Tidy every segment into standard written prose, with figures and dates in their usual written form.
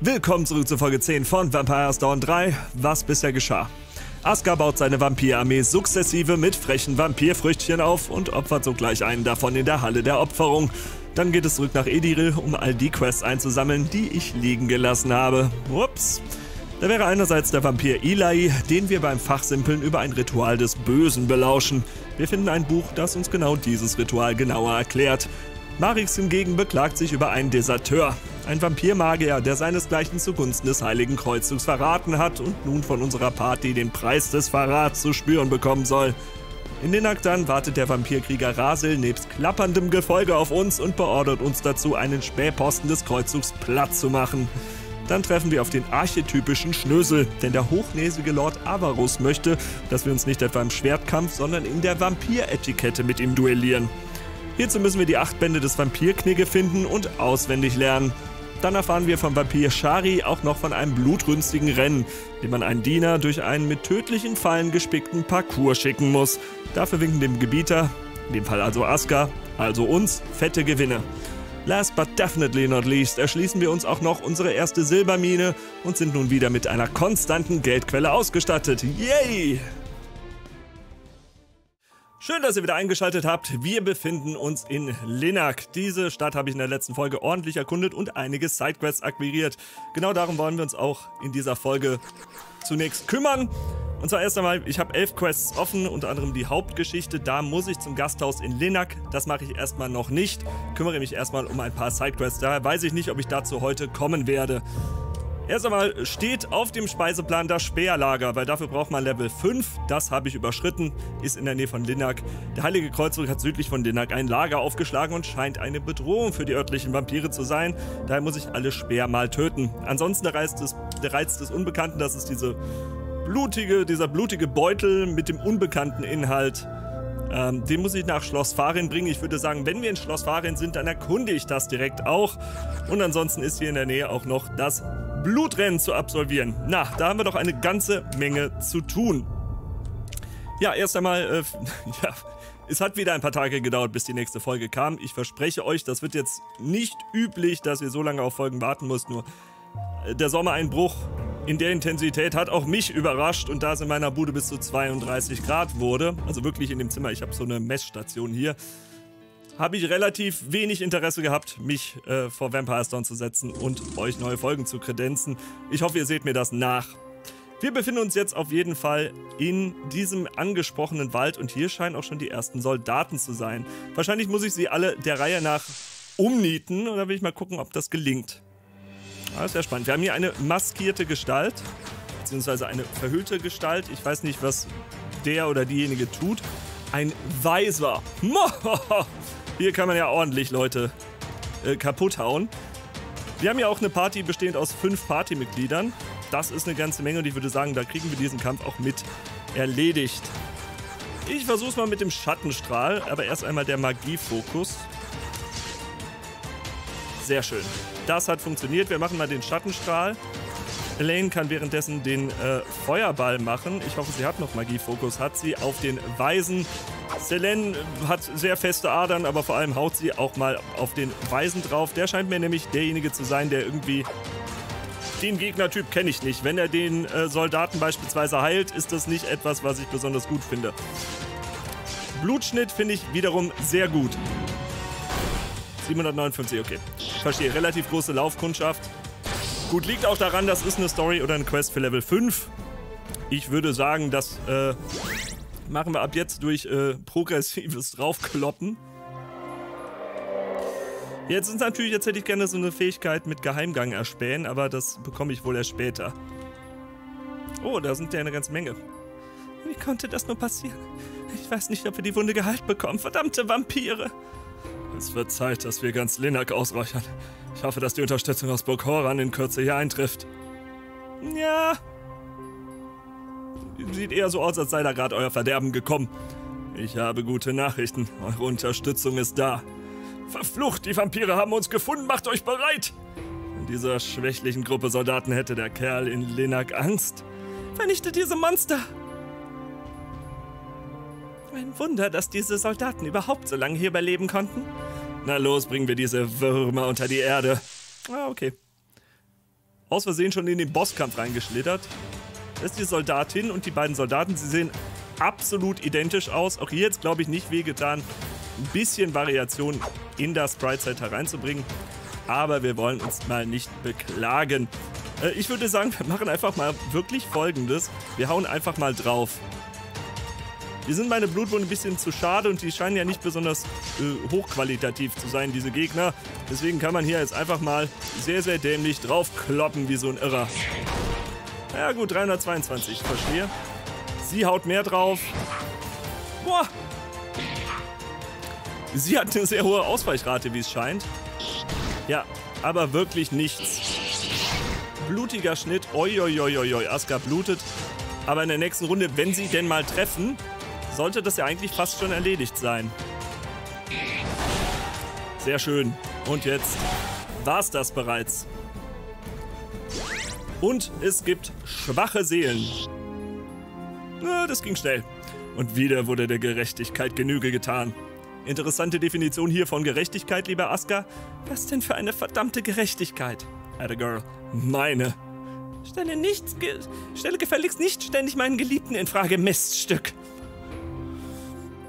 Willkommen zurück zu Folge 10 von Vampires Dawn 3, was bisher geschah. Asgar baut seine Vampirarmee sukzessive mit frechen Vampirfrüchtchen auf und opfert sogleich einen davon in der Halle der Opferung. Dann geht es zurück nach Ediril, um all die Quests einzusammeln, die ich liegen gelassen habe. Ups. Da wäre einerseits der Vampir Ilai, den wir beim Fachsimpeln über ein Ritual des Bösen belauschen. Wir finden ein Buch, das uns genau dieses Ritual genauer erklärt. Marix hingegen beklagt sich über einen Deserteur. Ein Vampirmagier, der seinesgleichen zugunsten des Heiligen Kreuzzugs verraten hat und nun von unserer Party den Preis des Verrats zu spüren bekommen soll. In Nenakdan wartet der Vampirkrieger Rasyl nebst klapperndem Gefolge auf uns und beordert uns dazu, einen Spähposten des Kreuzzugs platt zu machen. Dann treffen wir auf den archetypischen Schnösel, denn der hochnäsige Lord Avarus möchte, dass wir uns nicht etwa im Schwertkampf, sondern in der Vampiretikette mit ihm duellieren. Hierzu müssen wir die 8 Bände des Vampirknigge finden und auswendig lernen. Dann erfahren wir vom Vampir Sharii auch noch von einem blutrünstigen Rennen, dem man einen Diener durch einen mit tödlichen Fallen gespickten Parcours schicken muss. Dafür winken dem Gebieter, in dem Fall also Asgar, also uns, fette Gewinne. Last but definitely not least erschließen wir uns auch noch unsere erste Silbermine und sind nun wieder mit einer konstanten Geldquelle ausgestattet. Yay! Schön, dass ihr wieder eingeschaltet habt. Wir befinden uns in Linnak. Diese Stadt habe ich in der letzten Folge ordentlich erkundet und einige Sidequests akquiriert. Genau darum wollen wir uns auch in dieser Folge zunächst kümmern. Und zwar erst einmal, ich habe 11 Quests offen, unter anderem die Hauptgeschichte. Da muss ich zum Gasthaus in Linnak. Das mache ich erstmal noch nicht. Kümmere mich erstmal um ein paar Sidequests. Daher weiß ich nicht, ob ich dazu heute kommen werde. Erst einmal steht auf dem Speiseplan das Speerlager, weil dafür braucht man Level 5. Das habe ich überschritten, ist in der Nähe von Linnak. Der Heilige Kreuzzug hat südlich von Linnak ein Lager aufgeschlagen und scheint eine Bedrohung für die örtlichen Vampire zu sein. Daher muss ich alle Speer mal töten. Ansonsten der Reiz des Unbekannten, das ist dieser blutige Beutel mit dem unbekannten Inhalt. Den muss ich nach Schloss Faryn bringen. Ich würde sagen, wenn wir in Schloss Faryn sind, dann erkunde ich das direkt auch. Und ansonsten ist hier in der Nähe auch noch das Blutrennen zu absolvieren. Na, da haben wir doch eine ganze Menge zu tun. Ja, erst einmal, ja, es hat wieder ein paar Tage gedauert, bis die nächste Folge kam. Ich verspreche euch, das wird jetzt nicht üblich, dass ihr so lange auf Folgen warten müsst. Nur der Sommereinbruch in der Intensität hat auch mich überrascht und da es in meiner Bude bis zu 32 Grad wurde, also wirklich in dem Zimmer, ich habe so eine Messstation hier, habe ich relativ wenig Interesse gehabt, mich vor Vampires Dawn zu setzen und euch neue Folgen zu kredenzen. Ich hoffe, ihr seht mir das nach. Wir befinden uns jetzt auf jeden Fall in diesem angesprochenen Wald und hier scheinen auch schon die ersten Soldaten zu sein. Wahrscheinlich muss ich sie alle der Reihe nach umnieten und da will ich mal gucken, ob das gelingt. Das ist ja spannend. Wir haben hier eine maskierte Gestalt, beziehungsweise eine verhüllte Gestalt. Ich weiß nicht, was der oder diejenige tut. Ein Weiser. Hier kann man ja ordentlich Leute kaputt hauen. Wir haben ja auch eine Party bestehend aus 5 Partymitgliedern. Das ist eine ganze Menge und ich würde sagen, da kriegen wir diesen Kampf auch mit erledigt. Ich versuch's mal mit dem Schattenstrahl, aber erst einmal der Magiefokus. Sehr schön. Das hat funktioniert. Wir machen mal den Schattenstrahl. Alaine kann währenddessen den Feuerball machen. Ich hoffe, sie hat noch Magiefokus. Hat sie auf den Weisen. Celene hat sehr feste Adern, aber vor allem haut sie auch mal auf den Weisen drauf. Der scheint mir nämlich derjenige zu sein, der irgendwie... Den Gegnertyp kenne ich nicht. Wenn er den Soldaten beispielsweise heilt, ist das nicht etwas, was ich besonders gut finde. Blutschnitt finde ich wiederum sehr gut. 759, okay. Verstehe, relativ große Laufkundschaft. Gut, liegt auch daran, das ist eine Story oder eine Quest für Level 5. Ich würde sagen, das machen wir ab jetzt durch progressives Draufkloppen. Jetzt ist natürlich, jetzt hätte ich gerne so eine Fähigkeit mit Geheimgang erspähen, aber das bekomme ich wohl erst später. Oh, da sind ja eine ganze Menge. Wie konnte das nur passieren? Ich weiß nicht, ob wir die Wunde geheilt bekommen. Verdammte Vampire! Es wird Zeit, dass wir ganz Linnak ausräuchern. Ich hoffe, dass die Unterstützung aus Burg Horan in Kürze hier eintrifft. Ja. Sieht eher so aus, als sei da gerade euer Verderben gekommen. Ich habe gute Nachrichten. Eure Unterstützung ist da. Verflucht, die Vampire haben uns gefunden. Macht euch bereit. In dieser schwächlichen Gruppe Soldaten hätte der Kerl in Linnak Angst. Vernichtet diese Monster. Ein Wunder, dass diese Soldaten überhaupt so lange hier überleben konnten. Na los, bringen wir diese Würmer unter die Erde. Ah, okay. aus Versehen schon in den Bosskampf reingeschlittert. Das ist die Soldatin und die beiden Soldaten, sie sehen absolut identisch aus. Auch hier jetzt, glaube ich, nicht wehgetan, ein bisschen Variation in das Sprite-Set hereinzubringen. Aber wir wollen uns mal nicht beklagen. Ich würde sagen, wir machen einfach mal wirklich Folgendes. Wir hauen einfach mal drauf. Hier sind meine Blutwunden ein bisschen zu schade und die scheinen ja nicht besonders hochqualitativ zu sein, diese Gegner. Deswegen kann man hier jetzt einfach mal sehr, sehr dämlich draufkloppen wie so ein Irrer. Ja gut, 322, verstehe. Sie haut mehr drauf. Boah! Sie hat eine sehr hohe Ausweichrate, wie es scheint. Ja, aber wirklich nichts. Blutiger Schnitt. Oi, oi, oi, oi, oi. Asgar blutet. Aber in der nächsten Runde, wenn sie denn mal treffen, sollte das ja eigentlich fast schon erledigt sein. Sehr schön. Und jetzt war's das bereits. Und es gibt schwache Seelen. Na, das ging schnell. Und wieder wurde der Gerechtigkeit Genüge getan. Interessante Definition hier von Gerechtigkeit, lieber Asgar. Was denn für eine verdammte Gerechtigkeit? Girl, meine. Stelle gefälligst nicht ständig meinen Geliebten in Frage, Miststück.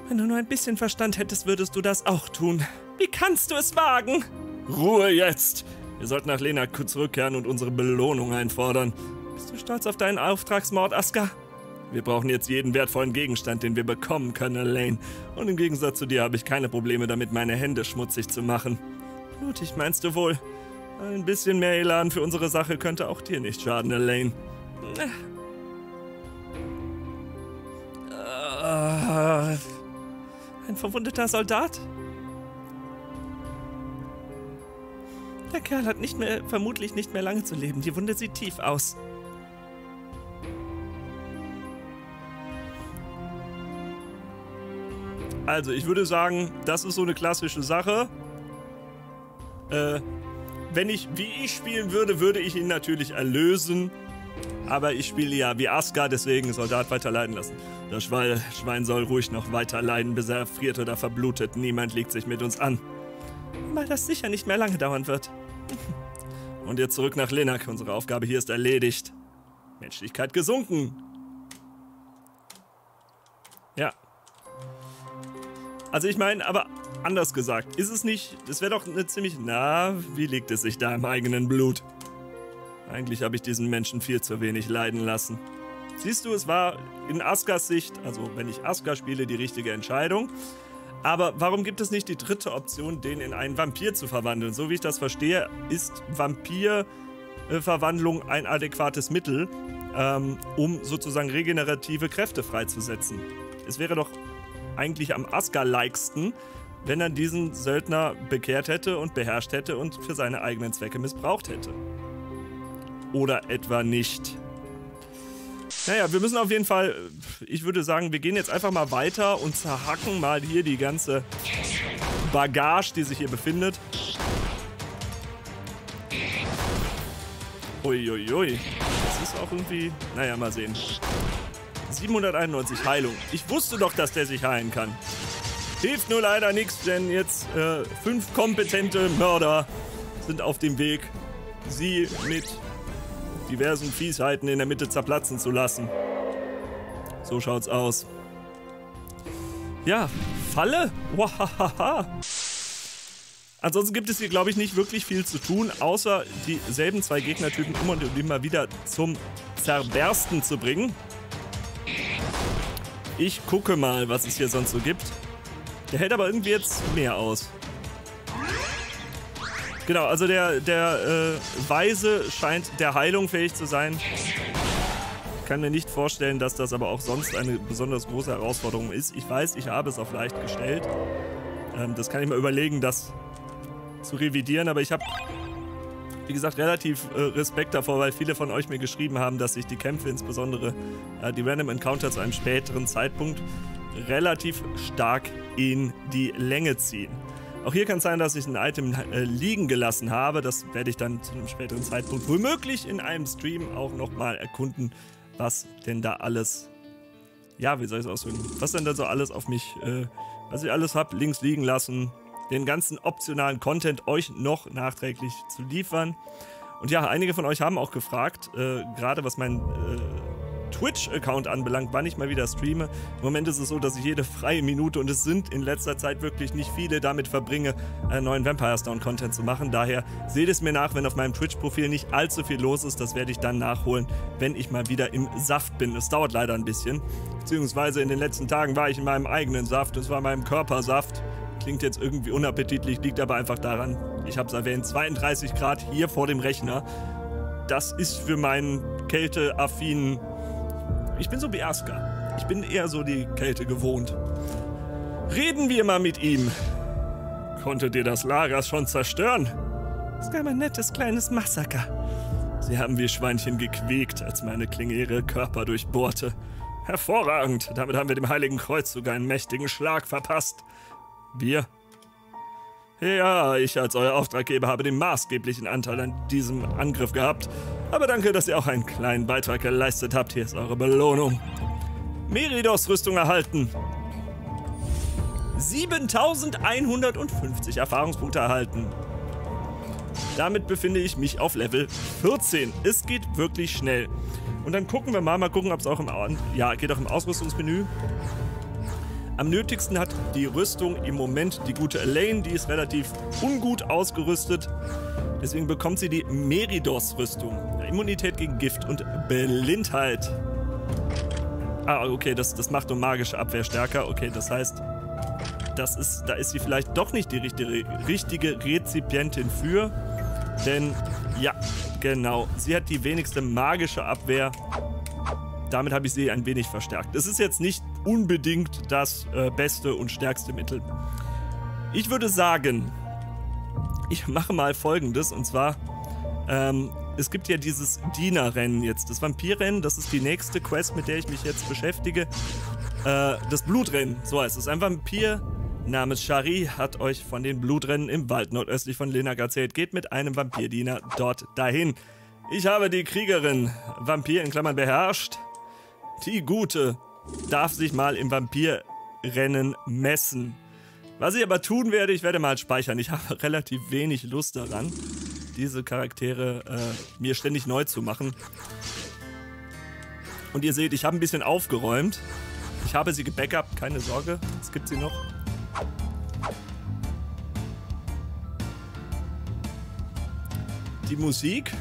Wenn du nur ein bisschen Verstand hättest, würdest du das auch tun. Wie kannst du es wagen? Ruhe jetzt! Wir sollten nach Lena zurückkehren und unsere Belohnung einfordern. Bist du stolz auf deinen Auftragsmord, Asgar? Wir brauchen jetzt jeden wertvollen Gegenstand, den wir bekommen können, Alaine. Und im Gegensatz zu dir habe ich keine Probleme damit, meine Hände schmutzig zu machen. Blutig meinst du wohl? Ein bisschen mehr Elan für unsere Sache könnte auch dir nicht schaden, Alaine. Ein verwundeter Soldat? Der Kerl hat vermutlich nicht mehr lange zu leben. Die Wunde sieht tief aus. Also, ich würde sagen, das ist so eine klassische Sache. Wenn ich, wie ich spielen würde, würde ich ihn natürlich erlösen. Aber ich spiele ja wie Asgar, deswegen Soldat weiterleiden lassen. Das Schwein soll ruhig noch weiterleiden, bis er friert oder verblutet. Niemand legt sich mit uns an. Weil das sicher nicht mehr lange dauern wird. Und jetzt zurück nach Linnak. Unsere Aufgabe hier ist erledigt. Menschlichkeit gesunken. Ja. Also ich meine, aber anders gesagt, ist es nicht, es wäre doch eine ziemlich, na, wie liegt es sich da im eigenen Blut? Eigentlich habe ich diesen Menschen viel zu wenig leiden lassen. Siehst du, es war in Asgars Sicht, also wenn ich Asgar spiele, die richtige Entscheidung. Aber warum gibt es nicht die dritte Option, den in einen Vampir zu verwandeln? So wie ich das verstehe, ist Vampirverwandlung ein adäquates Mittel, um sozusagen regenerative Kräfte freizusetzen. Es wäre doch eigentlich am Asgar-liksten, wenn er diesen Söldner bekehrt hätte und beherrscht hätte und für seine eigenen Zwecke missbraucht hätte. Oder etwa nicht. Naja, wir müssen auf jeden Fall, ich würde sagen, wir gehen jetzt einfach mal weiter und zerhacken mal hier die ganze Bagage, die sich hier befindet. Uiuiui, das ist auch irgendwie, naja, mal sehen. 791 Heilung. Ich wusste doch, dass der sich heilen kann. Hilft nur leider nichts, denn jetzt 5 kompetente Mörder sind auf dem Weg, sie mit diversen Fiesheiten in der Mitte zerplatzen zu lassen. So schaut's aus. Ja, Falle? Wahahaha. Ansonsten gibt es hier, glaube ich, nicht wirklich viel zu tun, außer dieselben zwei Gegnertypen immer und immer wieder zum Zerbersten zu bringen. Ich gucke mal, was es hier sonst so gibt. Der hält aber irgendwie jetzt mehr aus. Genau, also der Weise scheint der Heilung fähig zu sein. Ich kann mir nicht vorstellen, dass das aber auch sonst eine besonders große Herausforderung ist. Ich weiß, ich habe es auf leicht gestellt. Das kann ich mir überlegen, das zu revidieren. Aber ich habe, wie gesagt, relativ Respekt davor, weil viele von euch mir geschrieben haben, dass sich die Kämpfe, insbesondere die Random Encounter zu einem späteren Zeitpunkt, relativ stark in die Länge ziehen. Auch hier kann es sein, dass ich ein Item liegen gelassen habe. Das werde ich dann zu einem späteren Zeitpunkt womöglich in einem Stream auch nochmal erkunden, was denn da alles, ja, wie soll ich es ausdrücken, was denn da so alles auf mich, was ich alles habe, links liegen lassen, den ganzen optionalen Content euch noch nachträglich zu liefern. Und ja, einige von euch haben auch gefragt, gerade was mein Twitch-Account anbelangt, wann ich mal wieder streame. Im Moment ist es so, dass ich jede freie Minute, und es sind in letzter Zeit wirklich nicht viele, damit verbringe, neuen Vampires Dawn Content zu machen. Daher seht es mir nach, wenn auf meinem Twitch-Profil nicht allzu viel los ist. Das werde ich dann nachholen, wenn ich mal wieder im Saft bin. Es dauert leider ein bisschen. Beziehungsweise in den letzten Tagen war ich in meinem eigenen Saft. Es war meinem Körpersaft. Klingt jetzt irgendwie unappetitlich, liegt aber einfach daran, ich habe es erwähnt, 32 Grad hier vor dem Rechner. Das ist für meinen kälteaffinen... Ich bin so wie Asgar. Ich bin eher so die Kälte gewohnt. Reden wir mal mit ihm. Konntet ihr das Lager schon zerstören? Es gab ein nettes kleines Massaker. Sie haben wie Schweinchen gequäkt, als meine Klinge ihre Körper durchbohrte. Hervorragend. Damit haben wir dem Heiligen Kreuz sogar einen mächtigen Schlag verpasst. Wir? Ja, ich als euer Auftraggeber habe den maßgeblichen Anteil an diesem Angriff gehabt. Aber danke, dass ihr auch einen kleinen Beitrag geleistet habt. Hier ist eure Belohnung. Meridors Rüstung erhalten. 7150 Erfahrungspunkte erhalten. Damit befinde ich mich auf Level 14. Es geht wirklich schnell. Und dann gucken wir mal, ob es auch im, ja, geht auch im Ausrüstungsmenü. Am nötigsten hat die Rüstung im Moment die gute Alaine, die ist relativ ungut ausgerüstet. Deswegen bekommt sie die Meridors Rüstung. Immunität gegen Gift und Blindheit. Ah, okay, das macht nur magische Abwehr stärker. Okay, das heißt, da ist sie vielleicht doch nicht die richtige Rezipientin für. Denn, ja, genau, sie hat die wenigste magische Abwehr. Damit habe ich sie ein wenig verstärkt. Es ist jetzt nicht unbedingt das beste und stärkste Mittel. Ich würde sagen, ich mache mal Folgendes, und zwar, es gibt ja dieses Dienerrennen jetzt, das Vampirrennen, das ist die nächste Quest, mit der ich mich jetzt beschäftige. Das Blutrennen, so heißt es. Ein Vampir namens Sharii hat euch von den Blutrennen im Wald nordöstlich von Linnak erzählt. Geht mit einem Vampirdiener dort dahin. Ich habe die Kriegerin, Vampir in Klammern beherrscht, die Gute, darf sich mal im Vampirrennen messen. Was ich aber tun werde, ich werde mal speichern. Ich habe relativ wenig Lust daran, diese Charaktere mir ständig neu zu machen. Und ihr seht, ich habe ein bisschen aufgeräumt. Ich habe sie gebackupt, keine Sorge. Es gibt sie noch. Die Musik.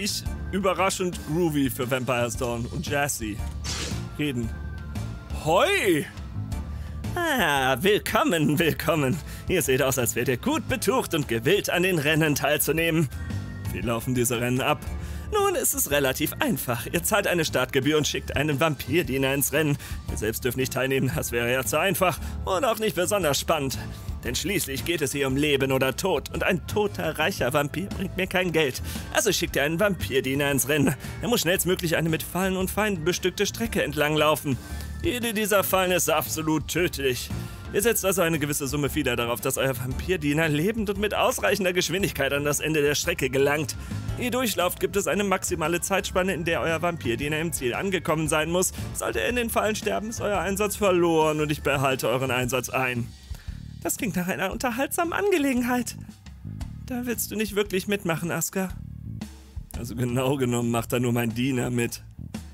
Ich überraschend groovy für Vampires Dawn und Jazzy reden. Hoi! Ah, willkommen, willkommen. Ihr seht aus, als wärt ihr gut betucht und gewillt, an den Rennen teilzunehmen. Wie laufen diese Rennen ab? Nun, es ist relativ einfach. Ihr zahlt eine Startgebühr und schickt einen Vampirdiener ins Rennen. Ihr selbst dürft nicht teilnehmen, das wäre ja zu einfach und auch nicht besonders spannend. Denn schließlich geht es hier um Leben oder Tod. Und ein toter, reicher Vampir bringt mir kein Geld. Also schickt ihr einen Vampirdiener ins Rennen. Er muss schnellstmöglich eine mit Fallen und Feinden bestückte Strecke entlanglaufen. Jede dieser Fallen ist absolut tödlich. Ihr setzt also eine gewisse Summe Feder darauf, dass euer Vampirdiener lebend und mit ausreichender Geschwindigkeit an das Ende der Strecke gelangt. Je durchlauft, gibt es eine maximale Zeitspanne, in der euer Vampirdiener im Ziel angekommen sein muss. Sollte er in den Fallen sterben, ist euer Einsatz verloren und ich behalte euren Einsatz ein. Das klingt nach einer unterhaltsamen Angelegenheit. Da willst du nicht wirklich mitmachen, Asgar. Also genau genommen macht da nur mein Diener mit.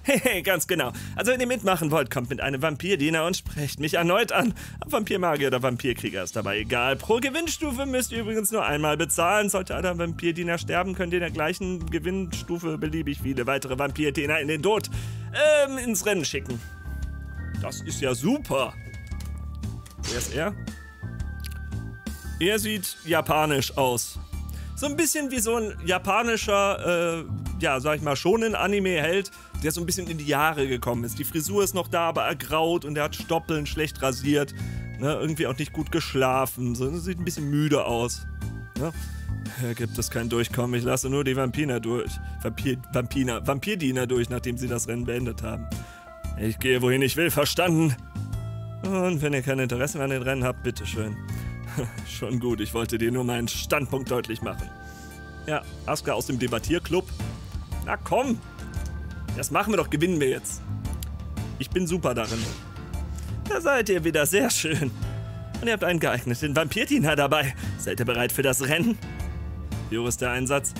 Hehe, ganz genau. Also wenn ihr mitmachen wollt, kommt mit einem Vampirdiener und sprecht mich erneut an. Ob Vampirmagier oder Vampirkrieger ist dabei egal. Pro Gewinnstufe müsst ihr übrigens nur einmal bezahlen. Sollte einer Vampirdiener sterben, könnt ihr in der gleichen Gewinnstufe beliebig viele weitere Vampirdiener in den Tod ins Rennen schicken. Das ist ja super. Wer ist er? Er sieht japanisch aus. So ein bisschen wie so ein japanischer, ja, sag ich mal, Shonen-Anime-Held, der so ein bisschen in die Jahre gekommen ist. Die Frisur ist noch da, aber ergraut und er hat Stoppeln, schlecht rasiert, ne, irgendwie auch nicht gut geschlafen, so, sieht ein bisschen müde aus. Ne? Hier gibt es kein Durchkommen, ich lasse nur die Vampirner durch. Vampirdiener durch, nachdem sie das Rennen beendet haben. Ich gehe, wohin ich will, verstanden? Und wenn ihr kein Interesse an den Rennen habt, bitteschön. Schon gut, ich wollte dir nur meinen Standpunkt deutlich machen. Ja, Asuka aus dem Debattierclub. Na komm, das machen wir doch, gewinnen wir jetzt. Ich bin super darin. Da seid ihr wieder, sehr schön. Und ihr habt einen geeigneten Vampirtiner dabei. Seid ihr bereit für das Rennen? Wie hoch ist der Einsatz?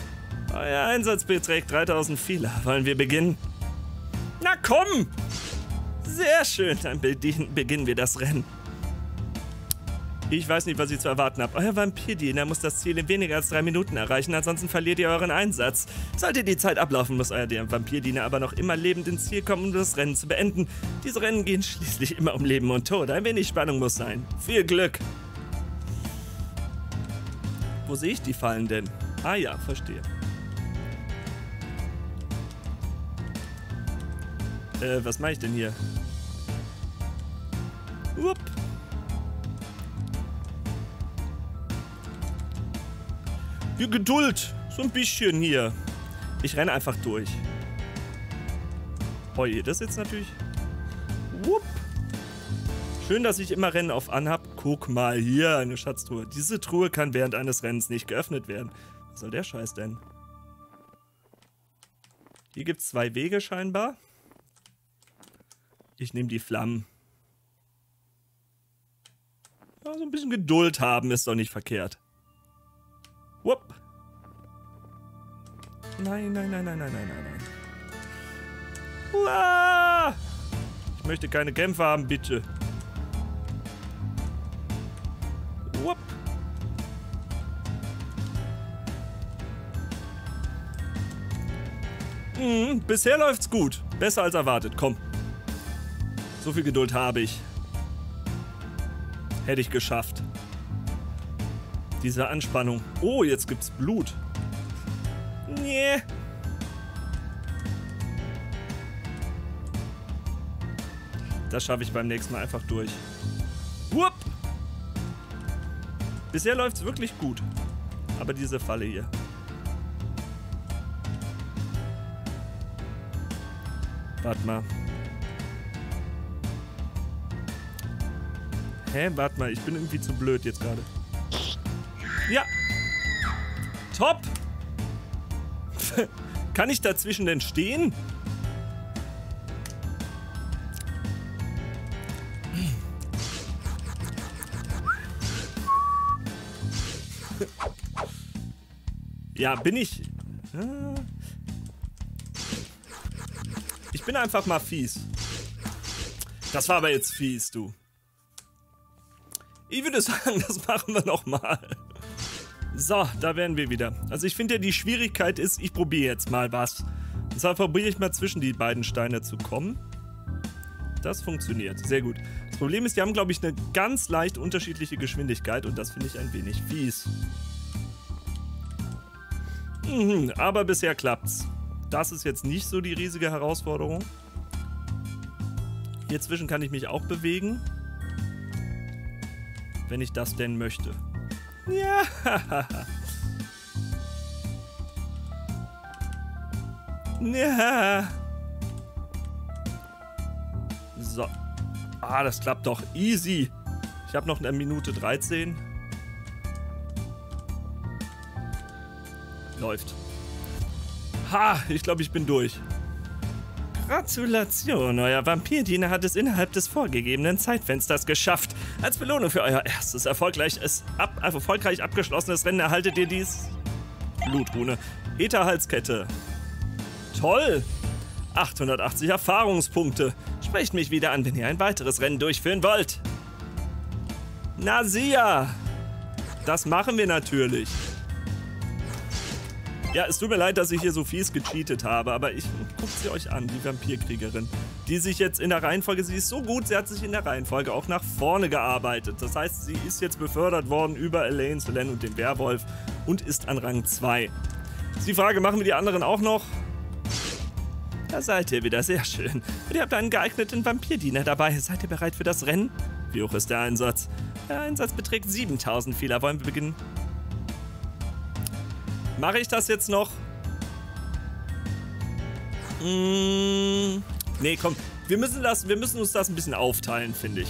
Euer Einsatz beträgt 3000 Fila. Wollen wir beginnen? Na komm! Sehr schön, dann beginnen wir das Rennen. Ich weiß nicht, was ich zu erwarten habe. Euer Vampirdiener muss das Ziel in weniger als 3 Minuten erreichen, ansonsten verliert ihr euren Einsatz. Sollte die Zeit ablaufen, muss euer Vampirdiener aber noch immer lebend ins Ziel kommen, um das Rennen zu beenden. Diese Rennen gehen schließlich immer um Leben und Tod. Ein wenig Spannung muss sein. Viel Glück! Wo sehe ich die Fallen denn? Ah ja, verstehe. Was mache ich denn hier? Upp. Die Geduld, so ein bisschen hier. Ich renne einfach durch. Oh je, das jetzt natürlich. Upp. Schön, dass ich immer Rennen auf anhab. Guck mal hier, eine Schatztruhe. Diese Truhe kann während eines Rennens nicht geöffnet werden. Was soll der Scheiß denn? Hier gibt es 2 Wege scheinbar. Ich nehme die Flammen. Ja, so ein bisschen Geduld haben ist doch nicht verkehrt. Wupp. Nein, nein, nein, nein, nein, nein, nein. Uah! Ich möchte keine Kämpfe haben, bitte. Wupp. Bisher läuft's gut. Besser als erwartet, komm. So viel Geduld habe ich. Hätte ich geschafft. Diese Anspannung. Oh, jetzt gibt's Blut. Nee. Das schaffe ich beim nächsten Mal einfach durch. Wupp. Bisher läuft's wirklich gut. Aber diese Falle hier. Warte mal. Hä, warte mal, ich bin irgendwie zu blöd jetzt gerade. Ja! Top! Kann ich dazwischen denn stehen? Ja, bin ich. Ich bin einfach mal fies. Das war aber jetzt fies, du. Ich würde sagen, das machen wir nochmal. So, da wären wir wieder. Also ich finde ja, die Schwierigkeit ist, ich probiere jetzt mal was. Und zwar probiere ich mal zwischen die beiden Steine zu kommen. Das funktioniert, sehr gut. Das Problem ist, die haben, glaube ich, eine ganz leicht unterschiedliche Geschwindigkeit und das finde ich ein wenig fies. Aber bisher klappt's. Das ist jetzt nicht so die riesige Herausforderung. Hier zwischen kann ich mich auch bewegen. Wenn ich das denn möchte. Ja. Ja. So. Ah, das klappt doch easy. Ich habe noch eine Minute 13. Läuft. Ha, ich glaube, ich bin durch. Gratulation, euer Vampirdiener hat es innerhalb des vorgegebenen Zeitfensters geschafft. Als Belohnung für euer erstes erfolgreich abgeschlossenes Rennen erhaltet ihr dies... Blutrune. Ätherhalskette. Toll! 880 Erfahrungspunkte. Sprecht mich wieder an, wenn ihr ein weiteres Rennen durchführen wollt. Nasia! Das machen wir natürlich. Ja, es tut mir leid, dass ich hier so fies gecheatet habe, aber ich gucke sie euch an, die Vampirkriegerin, die sich jetzt in der Reihenfolge, sie ist so gut, sie hat sich in der Reihenfolge auch nach vorne gearbeitet. Das heißt, sie ist jetzt befördert worden über Alaine, Celene und den Werwolf und ist an Rang 2. Ist die Frage, machen wir die anderen auch noch? Da seid ihr wieder, sehr schön. Und ihr habt einen geeigneten Vampirdiener dabei. Seid ihr bereit für das Rennen? Wie hoch ist der Einsatz? Der Einsatz beträgt 7000 Fehler. Wollen wir beginnen? Mache ich das jetzt noch? Nee, komm. Wir müssen uns das ein bisschen aufteilen, finde ich.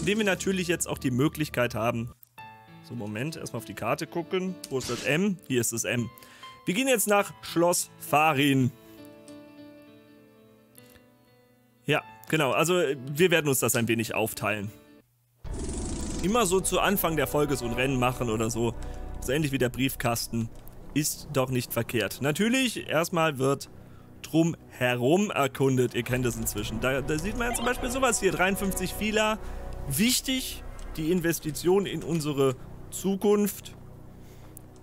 Indem wir natürlich jetzt auch die Möglichkeit haben. So, Moment. Erstmal auf die Karte gucken. Wo ist das M? Hier ist das M. Wir gehen jetzt nach Schloss Faryn. Ja, genau. Also, wir werden uns das ein wenig aufteilen. immer so zu Anfang der Folge so ein Rennen machen oder so. So ähnlich wie der Briefkasten. Ist doch nicht verkehrt. Natürlich, erstmal wird drumherum erkundet. Ihr kennt das inzwischen. Da sieht man ja zum Beispiel sowas hier. 53 Fehler. Wichtig, die Investition in unsere Zukunft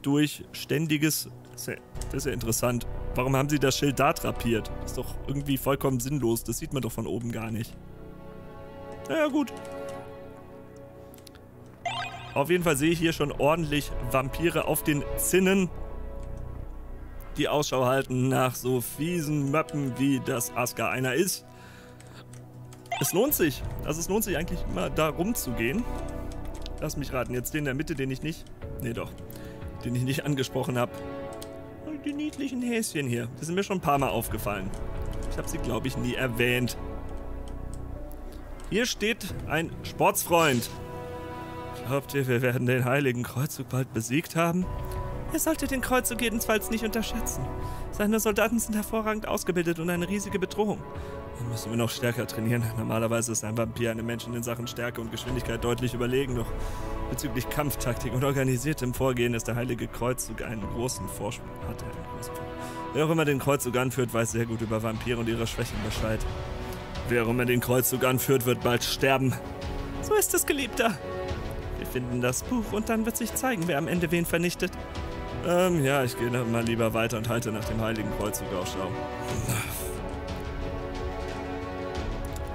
durch ständiges... Das ist ja interessant. Warum haben sie das Schild da drapiert? Das ist doch irgendwie vollkommen sinnlos. Das sieht man doch von oben gar nicht. Naja, gut. Auf jeden Fall sehe ich hier schon ordentlich Vampire auf den Zinnen, die Ausschau halten nach so fiesen Möppen, wie das Asgar einer ist. Es lohnt sich. Also es lohnt sich eigentlich immer, da rumzugehen. Lass mich raten. Jetzt den in der Mitte, den ich nicht... Nee, doch. Den ich nicht angesprochen habe. Die niedlichen Häschen hier. Die sind mir schon ein paar Mal aufgefallen. Ich habe sie, glaube ich, nie erwähnt. Hier steht ein Sportsfreund. Glaubt ihr, wir werden den Heiligen Kreuzzug bald besiegt haben? Ihr solltet den Kreuzzug jedenfalls nicht unterschätzen. Seine Soldaten sind hervorragend ausgebildet und eine riesige Bedrohung. Dann müssen wir noch stärker trainieren. Normalerweise ist ein Vampir einem Menschen in Sachen Stärke und Geschwindigkeit deutlich überlegen, doch bezüglich Kampftaktik und organisiertem Vorgehen ist der Heilige Kreuzzug einen großen Vorsprung. Wer auch immer den Kreuzzug anführt, weiß sehr gut über Vampire und ihre Schwächen Bescheid. Wer auch immer den Kreuzzug anführt, wird bald sterben. So ist es, Geliebter. Wir finden das Buch und dann wird sich zeigen, wer am Ende wen vernichtet. Ja, ich gehe mal lieber weiter und halte nach dem Heiligen Kreuzzug Ausschau.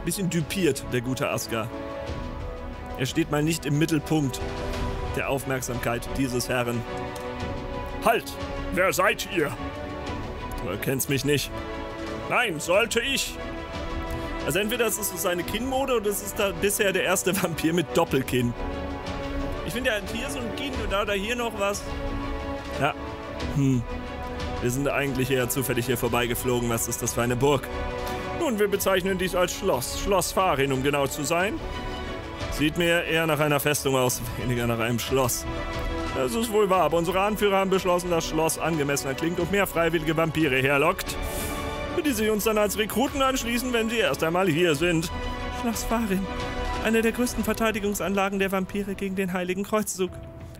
Bisschen düpiert, der gute Asgar. Er steht mal nicht im Mittelpunkt der Aufmerksamkeit dieses Herren. Halt! Wer seid ihr? Du erkennst mich nicht. Nein, sollte ich! Also entweder ist es so seine Kinnmode oder es ist da bisher der erste Vampir mit Doppelkinn. Ich finde ja hier so ein Kinn oder hier noch was. Ja, wir sind eigentlich eher zufällig hier vorbeigeflogen. Was ist das für eine Burg? Nun, wir bezeichnen dies als Schloss. Schloss Faryn, um genau zu sein. Sieht mir eher nach einer Festung aus, weniger nach einem Schloss. Das ist wohl wahr, aber unsere Anführer haben beschlossen, dass Schloss angemessener klingt und mehr freiwillige Vampire herlockt, die sich uns dann als Rekruten anschließen, wenn sie erst einmal hier sind. Schloss Faryn, eine der größten Verteidigungsanlagen der Vampire gegen den Heiligen Kreuzzug.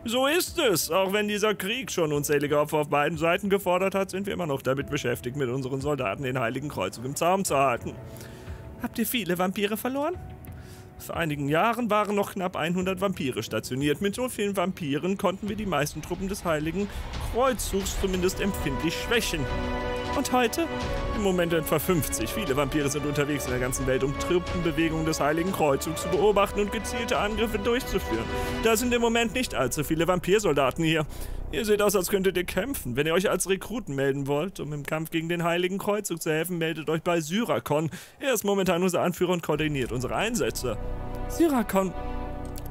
So ist es. Auch wenn dieser Krieg schon unzählige Opfer auf beiden Seiten gefordert hat, sind wir immer noch damit beschäftigt, mit unseren Soldaten den Heiligen Kreuzzug im Zaum zu halten. Habt ihr viele Vampire verloren? Vor einigen Jahren waren noch knapp 100 Vampire stationiert. Mit so vielen Vampiren konnten wir die meisten Truppen des Heiligen Kreuzzugs zumindest empfindlich schwächen. Und heute? Im Moment etwa 50. Viele Vampire sind unterwegs in der ganzen Welt, um Truppenbewegungen des Heiligen Kreuzzugs zu beobachten und gezielte Angriffe durchzuführen. Da sind im Moment nicht allzu viele Vampirsoldaten hier. Ihr seht aus, als könntet ihr kämpfen. Wenn ihr euch als Rekruten melden wollt, um im Kampf gegen den Heiligen Kreuzzug zu helfen, meldet euch bei Syrakon. Er ist momentan unser Anführer und koordiniert unsere Einsätze. Syrakon.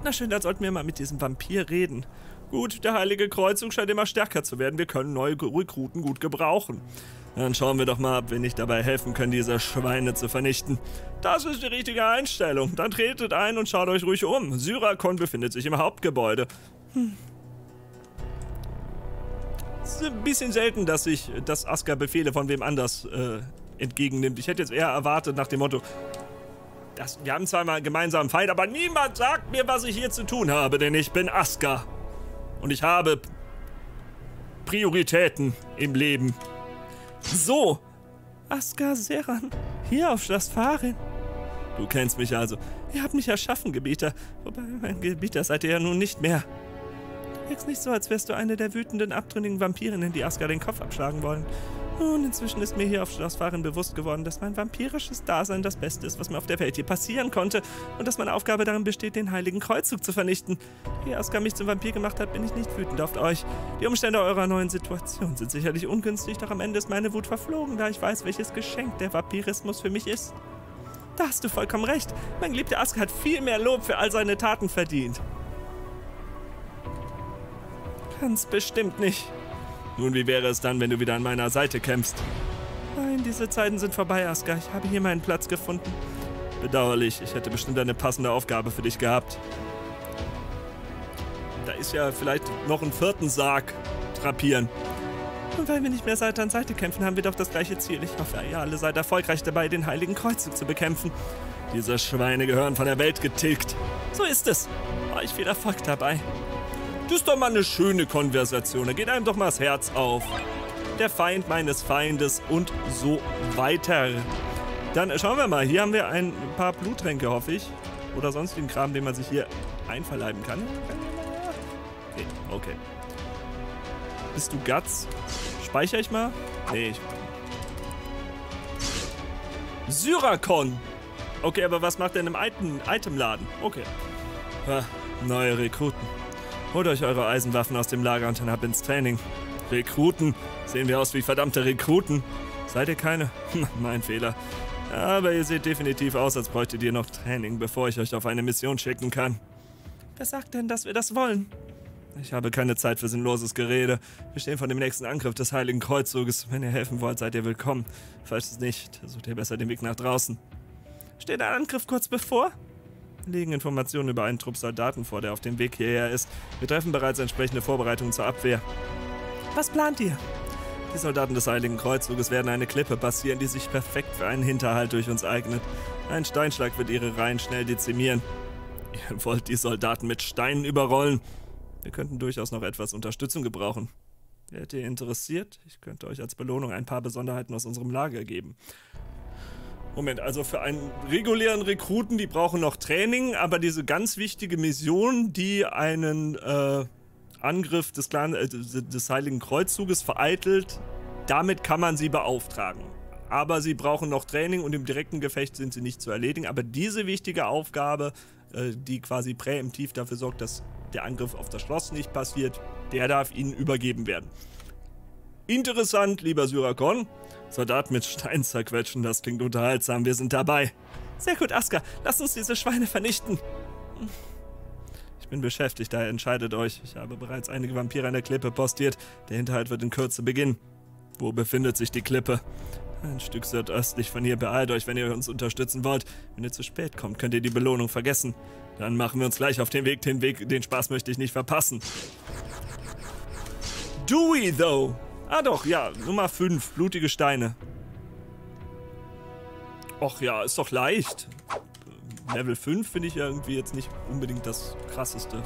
Na schön, dann sollten wir mal mit diesem Vampir reden. Gut, der Heilige Kreuzzug scheint immer stärker zu werden. Wir können neue Rekruten gut gebrauchen. Dann schauen wir doch mal, ob wir nicht dabei helfen können, diese Schweine zu vernichten. Das ist die richtige Einstellung. Dann tretet ein und schaut euch ruhig um. Syrakon befindet sich im Hauptgebäude. Es ist ein bisschen selten, dass Asgar Befehle von wem anders entgegennimmt. Ich hätte jetzt eher erwartet nach dem Motto, wir haben zwar mal gemeinsam einen Feind, aber niemand sagt mir, was ich hier zu tun habe, denn ich bin Asgar. Und ich habe Prioritäten im Leben. So, Asgar Seran, hier auf Schloss Faryn. Du kennst mich also. Ihr habt mich erschaffen, Gebieter. Wobei, mein Gebieter seid ihr ja nun nicht mehr. Jetzt nicht so, als wärst du eine der wütenden, abtrünnigen Vampirinnen, die Asgar den Kopf abschlagen wollen. Nun, inzwischen ist mir hier auf Schloss Faryn bewusst geworden, dass mein vampirisches Dasein das Beste ist, was mir auf der Welt je passieren konnte und dass meine Aufgabe darin besteht, den Heiligen Kreuzzug zu vernichten. Wie Asgar mich zum Vampir gemacht hat, bin ich nicht wütend auf euch. Die Umstände eurer neuen Situation sind sicherlich ungünstig, doch am Ende ist meine Wut verflogen, da ich weiß, welches Geschenk der Vampirismus für mich ist. Da hast du vollkommen recht. Mein geliebter Asgar hat viel mehr Lob für all seine Taten verdient. Ganz bestimmt nicht. Nun, wie wäre es dann, wenn du wieder an meiner Seite kämpfst? Nein, diese Zeiten sind vorbei, Asgar. Ich habe hier meinen Platz gefunden. Bedauerlich, ich hätte bestimmt eine passende Aufgabe für dich gehabt. Da ist ja vielleicht noch ein vierten Sarg drapieren. Und weil wir nicht mehr Seite an Seite kämpfen, haben wir doch das gleiche Ziel. Ich hoffe, ihr alle seid erfolgreich dabei, den Heiligen Kreuzzug zu bekämpfen. Diese Schweine gehören von der Welt getilgt. So ist es. War ich wieder fuck dabei. Das ist doch mal eine schöne Konversation. Da geht einem doch mal das Herz auf. Der Feind meines Feindes und so weiter. Dann schauen wir mal. Hier haben wir ein paar Bluttränke, hoffe ich. Oder sonstigen Kram, den man sich hier einverleiben kann. Nee, okay. Bist du Guts? Speichere ich mal? Nee, ich... Syrakon! Okay, aber was macht denn im Itemladen? Okay. Ha, neue Rekruten. Holt euch eure Eisenwaffen aus dem Lager und dann ab ins Training. Rekruten? Sehen wir aus wie verdammte Rekruten? Seid ihr keine? Mein Fehler. Aber ihr seht definitiv aus, als bräuchtet ihr noch Training, bevor ich euch auf eine Mission schicken kann. Wer sagt denn, dass wir das wollen? Ich habe keine Zeit für sinnloses Gerede. Wir stehen vor dem nächsten Angriff des Heiligen Kreuzzuges. Wenn ihr helfen wollt, seid ihr willkommen. Falls nicht, sucht ihr besser den Weg nach draußen. Steht ein Angriff kurz bevor? Liegen Informationen über einen Trupp Soldaten vor, der auf dem Weg hierher ist. Wir treffen bereits entsprechende Vorbereitungen zur Abwehr. Was plant ihr? Die Soldaten des Heiligen Kreuzzuges werden eine Klippe passieren, die sich perfekt für einen Hinterhalt durch uns eignet. Ein Steinschlag wird ihre Reihen schnell dezimieren. Ihr wollt die Soldaten mit Steinen überrollen? Wir könnten durchaus noch etwas Unterstützung gebrauchen. Wärt ihr interessiert? Ich könnte euch als Belohnung ein paar Besonderheiten aus unserem Lager geben. Moment, also für einen regulären Rekruten, die brauchen noch Training, aber diese ganz wichtige Mission, die einen Angriff des Heiligen Kreuzzuges vereitelt, damit kann man sie beauftragen. Aber sie brauchen noch Training und im direkten Gefecht sind sie nicht zu erledigen. Aber diese wichtige Aufgabe, die quasi präemptiv dafür sorgt, dass der Angriff auf das Schloss nicht passiert, der darf ihnen übergeben werden. Interessant, lieber Syrakon. Soldat mit Stein zerquetschen, das klingt unterhaltsam, wir sind dabei. Sehr gut, Asgar, lass uns diese Schweine vernichten. Ich bin beschäftigt, daher entscheidet euch. Ich habe bereits einige Vampire an der Klippe postiert. Der Hinterhalt wird in Kürze beginnen. Wo befindet sich die Klippe? Ein Stück südöstlich von hier. Beeilt euch, wenn ihr uns unterstützen wollt. Wenn ihr zu spät kommt, könnt ihr die Belohnung vergessen. Dann machen wir uns gleich auf den Weg. Den Spaß möchte ich nicht verpassen. Do we though? Ah doch, ja, Nummer 5, blutige Steine. Och ja, ist doch leicht. Level 5 finde ich ja irgendwie jetzt nicht unbedingt das krasseste.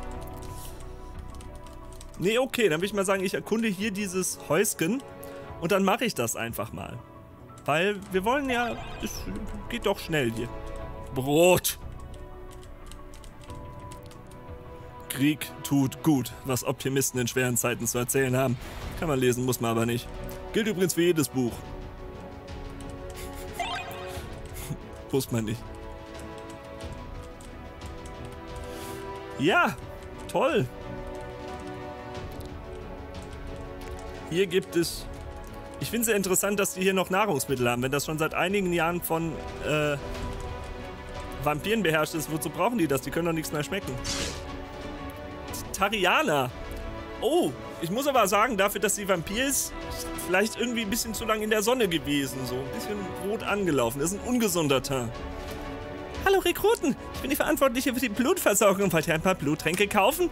Nee, okay, dann würde ich mal sagen, ich erkunde hier dieses Häuschen und dann mache ich das einfach mal. Weil wir wollen ja, es geht doch schnell hier. Brot. Krieg tut gut, was Optimisten in schweren Zeiten zu erzählen haben. Kann man lesen, muss man aber nicht. Gilt übrigens für jedes Buch. Muss man nicht. Ja, toll. Hier gibt es... Ich finde es sehr interessant, dass die hier noch Nahrungsmittel haben. Wenn das schon seit einigen Jahren von Vampiren beherrscht ist, wozu brauchen die das? Die können doch nichts mehr schmecken. Tarianer. Oh, ich muss aber sagen, dafür, dass sie Vampir ist, vielleicht irgendwie ein bisschen zu lang in der Sonne gewesen. So ein bisschen rot angelaufen. Das ist ein ungesunder Teint. Hallo Rekruten, ich bin die Verantwortliche für die Blutversorgung. Wollt ihr ein paar Bluttränke kaufen?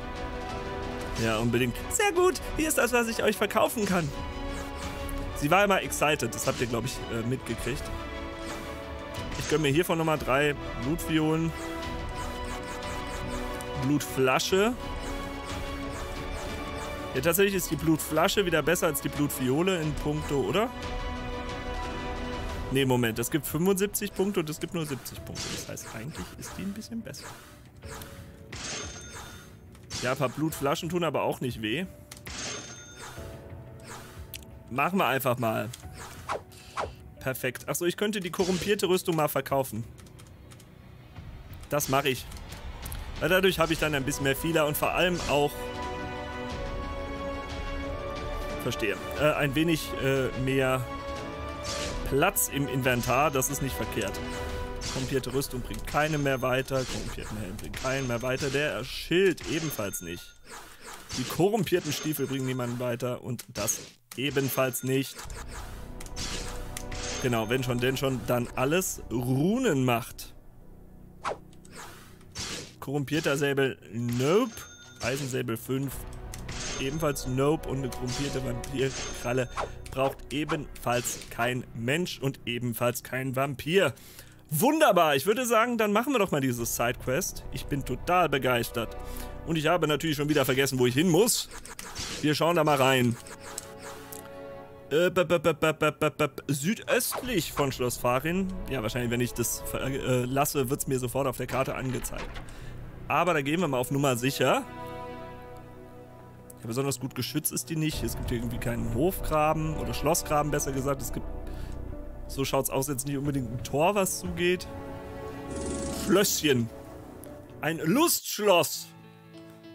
Ja, unbedingt. Sehr gut, hier ist das, was ich euch verkaufen kann. Sie war immer excited, das habt ihr, glaube ich, mitgekriegt. Ich gönne mir hiervon nochmal 3 Blutviolen. Blutflasche. Ja, tatsächlich ist die Blutflasche wieder besser als die Blutviole in puncto, oder? Ne, Moment, das gibt 75 Punkte und es gibt nur 70 Punkte. Das heißt, eigentlich ist die ein bisschen besser. Ja, ein paar Blutflaschen tun aber auch nicht weh. Machen wir einfach mal. Perfekt. Achso, ich könnte die korrumpierte Rüstung mal verkaufen. Das mache ich. Weil dadurch habe ich dann ein bisschen mehr Fehler und vor allem auch... Verstehe. Ein wenig mehr Platz im Inventar, das ist nicht verkehrt. Korrumpierte Rüstung bringt keine mehr weiter, korrumpierten Helm bringt keinen mehr weiter, der Schild ebenfalls nicht. Die korrumpierten Stiefel bringen niemanden weiter und das ebenfalls nicht. Genau, wenn schon, denn schon, dann alles Runen macht. Korrumpierter Säbel, nope. Eisensäbel 5. Ebenfalls nope und eine korrumpierte Vampirkralle braucht ebenfalls kein Mensch und ebenfalls kein Vampir. Wunderbar, ich würde sagen, dann machen wir doch mal diese Sidequest. Ich bin total begeistert. Und ich habe natürlich schon wieder vergessen, wo ich hin muss. Wir schauen da mal rein. Südöstlich von Schloss Faryn. Ja, wahrscheinlich, wenn ich das lasse, wird es mir sofort auf der Karte angezeigt. Aber da gehen wir mal auf Nummer sicher. Ja, besonders gut geschützt ist die nicht. Es gibt hier irgendwie keinen Hofgraben oder Schlossgraben, besser gesagt. Es gibt, so schaut's aus, jetzt nicht unbedingt ein Tor, was zugeht. Schlösschen. Ein Lustschloss.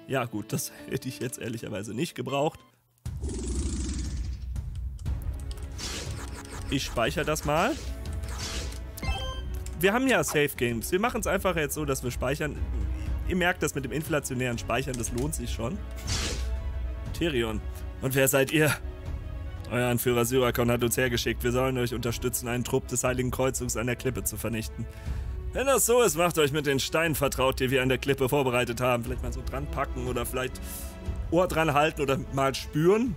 Ja gut, das hätte ich jetzt ehrlicherweise nicht gebraucht. Ich speichere das mal. Wir haben ja Safe Games. Wir machen es einfach jetzt so, dass wir speichern. Ihr merkt das mit dem inflationären Speichern, das lohnt sich schon. Therion. Und wer seid ihr? Euer Anführer Syrakon hat uns hergeschickt. Wir sollen euch unterstützen, einen Trupp des Heiligen Kreuzugs an der Klippe zu vernichten. Wenn das so ist, macht euch mit den Steinen vertraut, die wir an der Klippe vorbereitet haben. Vielleicht mal so dran packen oder vielleicht Ohr dran halten oder mal spüren.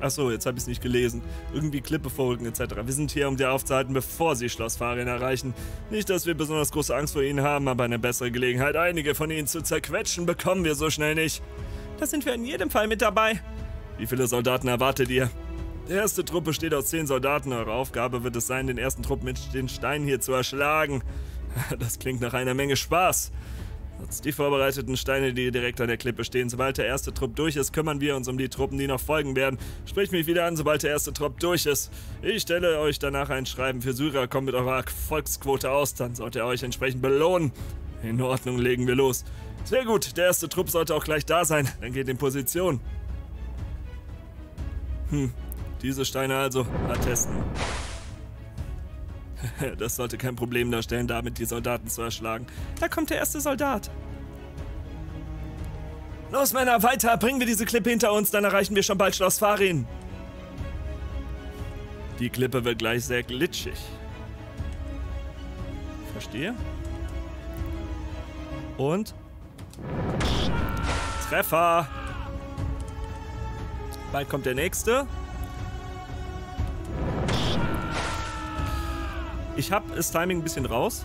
Achso, jetzt habe ich es nicht gelesen. Irgendwie Klippe folgen etc. Wir sind hier, um dir aufzuhalten, bevor sie Schloss Faryn erreichen. Nicht, dass wir besonders große Angst vor ihnen haben, aber eine bessere Gelegenheit, einige von ihnen zu zerquetschen, bekommen wir so schnell nicht. Da sind wir in jedem Fall mit dabei. Wie viele Soldaten erwartet ihr? Die erste Truppe steht aus 10 Soldaten. Eure Aufgabe wird es sein, den ersten Trupp mit den Steinen hier zu erschlagen. Das klingt nach einer Menge Spaß. Die vorbereiteten Steine, die direkt an der Klippe stehen. Sobald der erste Trupp durch ist, kümmern wir uns um die Truppen, die noch folgen werden. Spricht mich wieder an, sobald der erste Trupp durch ist. Ich stelle euch danach ein Schreiben für Syrakon. Kommt mit eurer Erfolgsquote aus, dann sollt ihr euch entsprechend belohnen. In Ordnung, legen wir los. Sehr gut, der erste Trupp sollte auch gleich da sein. Dann geht in Position. Diese Steine also mal testen. Das sollte kein Problem darstellen, damit die Soldaten zu erschlagen. Da kommt der erste Soldat. Los, Männer, weiter! Bringen wir diese Klippe hinter uns, dann erreichen wir schon bald Schloss Faryn. Die Klippe wird gleich sehr glitschig. Verstehe. Und? Treffer! Bald kommt der nächste. Ich habe das Timing ein bisschen raus.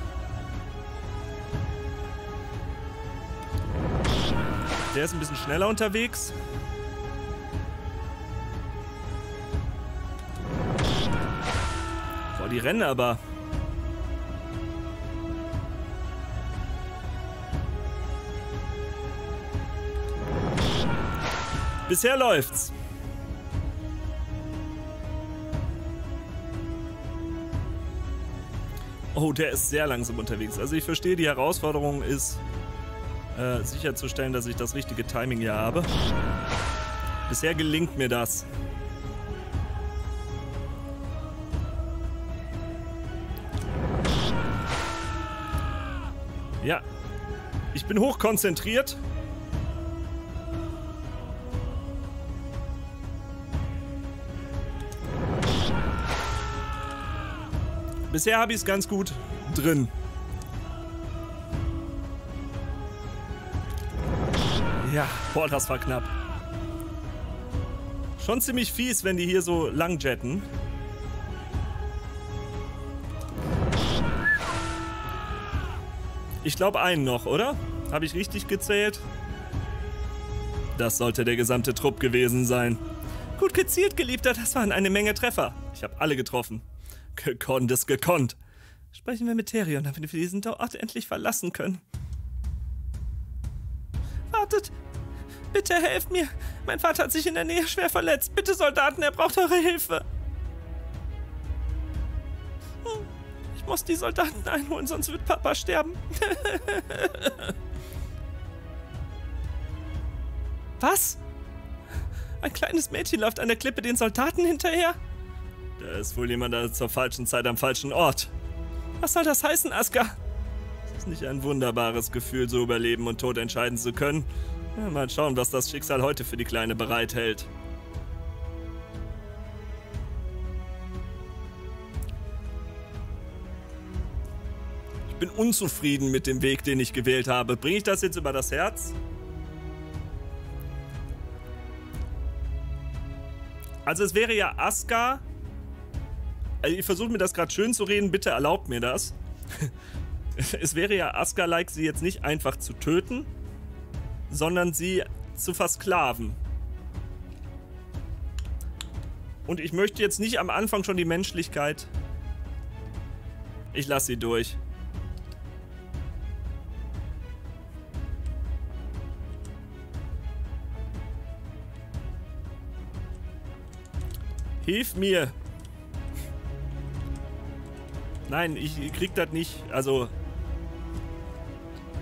Der ist ein bisschen schneller unterwegs. Boah, die rennen aber. Bisher läuft's. Oh, der ist sehr langsam unterwegs. Also ich verstehe, die Herausforderung ist, sicherzustellen, dass ich das richtige Timing hier habe. Bisher gelingt mir das. Ja, ich bin hochkonzentriert. Bisher habe ich es ganz gut drin. Ja, boah, das war knapp. Schon ziemlich fies, wenn die hier so lang jetten. Ich glaube einen noch, oder? Habe ich richtig gezählt? Das sollte der gesamte Trupp gewesen sein. Gut gezielt, Geliebter, das waren eine Menge Treffer. Ich habe alle getroffen. Gekonnt ist gekonnt. Sprechen wir mit Therion, damit wir diesen Ort endlich verlassen können. Wartet! Bitte helft mir! Mein Vater hat sich in der Nähe schwer verletzt. Bitte, Soldaten, er braucht eure Hilfe! Ich muss die Soldaten einholen, sonst wird Papa sterben. Was? Ein kleines Mädchen läuft an der Klippe den Soldaten hinterher? Da ist wohl jemand zur falschen Zeit am falschen Ort. Was soll das heißen, Asgar? Es ist nicht ein wunderbares Gefühl, so über Leben und Tod entscheiden zu können. Ja, mal schauen, was das Schicksal heute für die Kleine bereithält. Ich bin unzufrieden mit dem Weg, den ich gewählt habe. Bringe ich das jetzt über das Herz? Also es wäre ja Asgar... Also ich versuche mir das gerade schön zu reden, bitte erlaubt mir das. Es wäre ja Asgar-like, sie jetzt nicht einfach zu töten, sondern sie zu versklaven. Und ich möchte jetzt nicht am Anfang schon die Menschlichkeit. Ich lasse sie durch. Hilf mir! Nein, ich krieg das nicht. Also,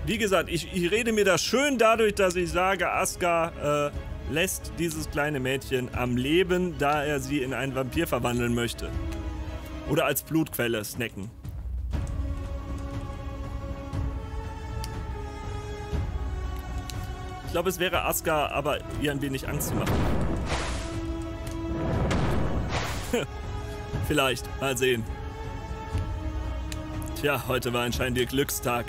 wie gesagt, ich rede mir das schön dadurch, dass ich sage, Asgar lässt dieses kleine Mädchen am Leben, da er sie in einen Vampir verwandeln möchte. Oder als Blutquelle snacken. Ich glaube, es wäre Asgar, aber ihr ein wenig Angst zu machen. Vielleicht, mal sehen. Tja, heute war anscheinend ihr Glückstag.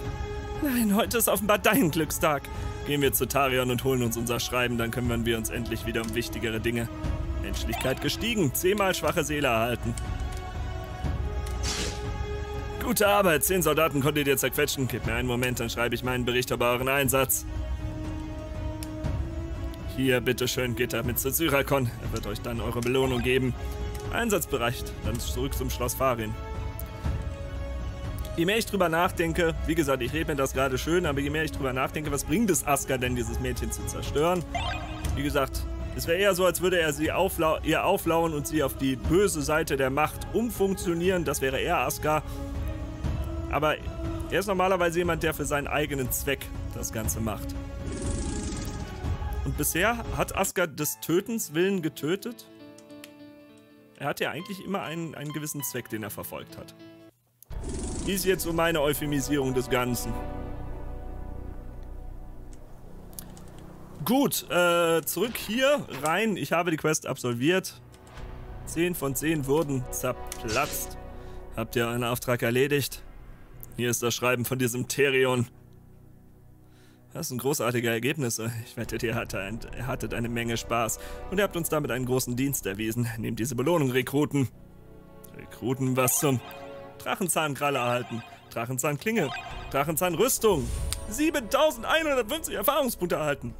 Nein, heute ist offenbar dein Glückstag. Gehen wir zu Therion und holen uns unser Schreiben, dann kümmern wir uns endlich wieder um wichtigere Dinge. Menschlichkeit gestiegen, 10-mal schwache Seele erhalten. Gute Arbeit, 10 Soldaten konntet ihr zerquetschen. Gebt mir einen Moment, dann schreibe ich meinen Bericht über euren Einsatz. Hier, bitteschön, geht damit zu Syrakon. Er wird euch dann eure Belohnung geben. Einsatzbereich, dann zurück zum Schloss Faryn. Je mehr ich drüber nachdenke, wie gesagt, ich rede mir das gerade schön, aber je mehr ich drüber nachdenke, was bringt es Asgar denn, dieses Mädchen zu zerstören? Wie gesagt, es wäre eher so, als würde er sie auflauen und sie auf die böse Seite der Macht umfunktionieren. Das wäre eher Asgar. Aber er ist normalerweise jemand, der für seinen eigenen Zweck das Ganze macht. Und bisher hat Asgar des Tötens willen getötet. Er hat ja eigentlich immer einen gewissen Zweck, den er verfolgt hat. Dies jetzt um meine Euphemisierung des Ganzen. Gut, zurück hier rein. Ich habe die Quest absolviert. 10 von 10 wurden zerplatzt. Habt ihr euren Auftrag erledigt? Hier ist das Schreiben von diesem Therion. Das sind großartige Ergebnisse. Ich wette, ihr hattet eine Menge Spaß. Und ihr habt uns damit einen großen Dienst erwiesen. Nehmt diese Belohnung, Rekruten. Rekruten, was zum... Drachenzahnkralle erhalten, Drachenzahnklinge, Drachenzahnrüstung, 7150 Erfahrungspunkte erhalten.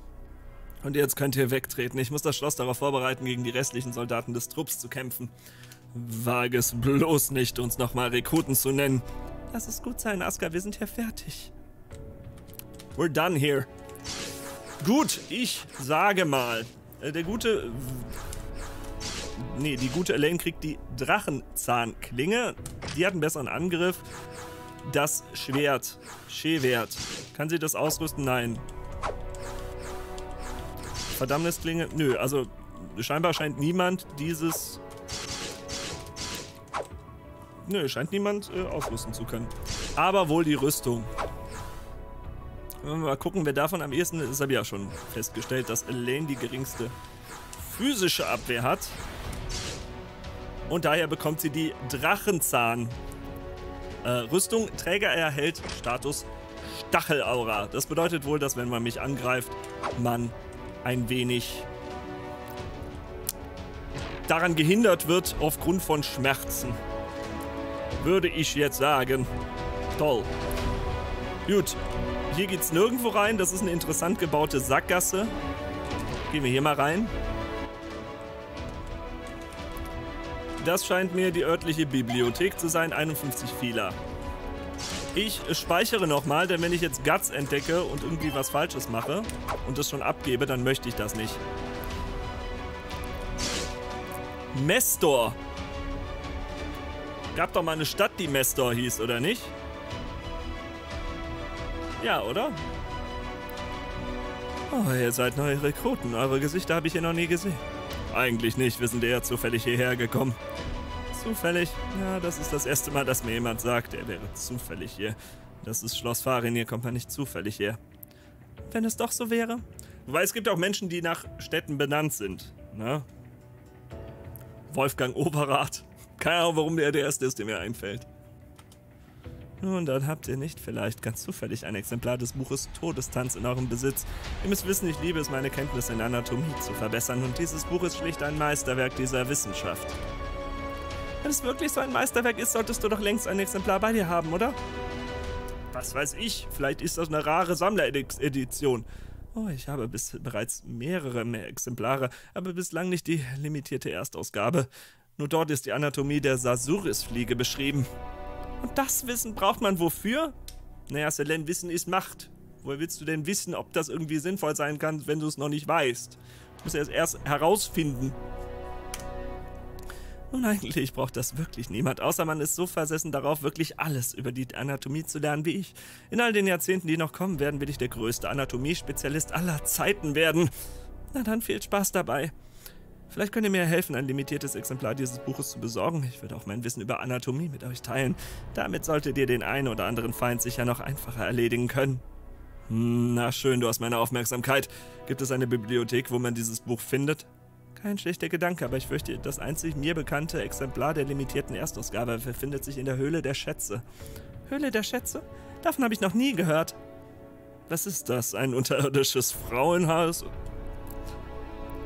Und jetzt könnt ihr wegtreten. Ich muss das Schloss darauf vorbereiten, gegen die restlichen Soldaten des Trupps zu kämpfen. Wage es bloß nicht, uns nochmal Rekruten zu nennen. Lass es gut sein, Asgar, wir sind hier fertig. We're done here. Gut, ich sage mal, die gute Alaine kriegt die Drachenzahnklinge. Die hat einen besseren Angriff. Das Schwert. Schewert. Kann sie das ausrüsten? Nein. Verdammnisklinge? Nö, also scheinbar scheint niemand dieses... Nö, scheint niemand ausrüsten zu können. Aber wohl die Rüstung. Mal gucken, wer davon am ehesten ist. Habe ich ja schon festgestellt, dass Alaine die geringste physische Abwehr hat. Und daher bekommt sie die Drachenzahn-Rüstung. Träger erhält Status Stachelaura. Das bedeutet wohl, dass wenn man mich angreift, man ein wenig daran gehindert wird aufgrund von Schmerzen. Würde ich jetzt sagen. Toll. Gut. Hier geht's nirgendwo rein. Das ist eine interessant gebaute Sackgasse. Gehen wir hier mal rein. Das scheint mir die örtliche Bibliothek zu sein, 51 Fehler. Ich speichere nochmal, denn wenn ich jetzt Guts entdecke und irgendwie was Falsches mache und das schon abgebe, dann möchte ich das nicht. Mestor. Gab doch mal eine Stadt, die Mestor hieß, oder nicht? Ja, oder? Oh, ihr seid neue Rekruten. Eure Gesichter habe ich hier noch nie gesehen. Eigentlich nicht, wir sind eher zufällig hierher gekommen. Zufällig? Ja, das ist das erste Mal, dass mir jemand sagt, er wäre zufällig hier. Das ist Schloss Faryn, hier kommt man nicht zufällig her. Wenn es doch so wäre. Wobei, es gibt auch Menschen, die nach Städten benannt sind. Ne? Wolfgang Overath. Keine Ahnung, warum der erste ist, der mir einfällt. Nun, dann habt ihr nicht vielleicht ganz zufällig ein Exemplar des Buches Todestanz in eurem Besitz. Ihr müsst wissen, ich liebe es, meine Kenntnisse in Anatomie zu verbessern und dieses Buch ist schlicht ein Meisterwerk dieser Wissenschaft. Wenn es wirklich so ein Meisterwerk ist, solltest du doch längst ein Exemplar bei dir haben, oder? Was weiß ich, vielleicht ist das eine rare Sammleredition. Oh, ich habe bereits mehrere Exemplare, aber bislang nicht die limitierte Erstausgabe. Nur dort ist die Anatomie der Sasurisfliege beschrieben. Und das Wissen braucht man wofür? Naja, Celene, Wissen ist Macht. Woher willst du denn wissen, ob das irgendwie sinnvoll sein kann, wenn du es noch nicht weißt? Du musst es erst herausfinden. Nun, eigentlich braucht das wirklich niemand, außer man ist so versessen darauf, wirklich alles über die Anatomie zu lernen wie ich. In all den Jahrzehnten, die noch kommen werden, will ich der größte Anatomiespezialist aller Zeiten werden. Na dann, viel Spaß dabei. Vielleicht könnt ihr mir helfen, ein limitiertes Exemplar dieses Buches zu besorgen. Ich würde auch mein Wissen über Anatomie mit euch teilen. Damit solltet ihr den einen oder anderen Feind sicher noch einfacher erledigen können. Na schön, du hast meine Aufmerksamkeit. Gibt es eine Bibliothek, wo man dieses Buch findet? Kein schlechter Gedanke, aber ich fürchte, das einzig mir bekannte Exemplar der limitierten Erstausgabe befindet sich in der Höhle der Schätze. Höhle der Schätze? Davon habe ich noch nie gehört. Was ist das? Ein unterirdisches Frauenhaus?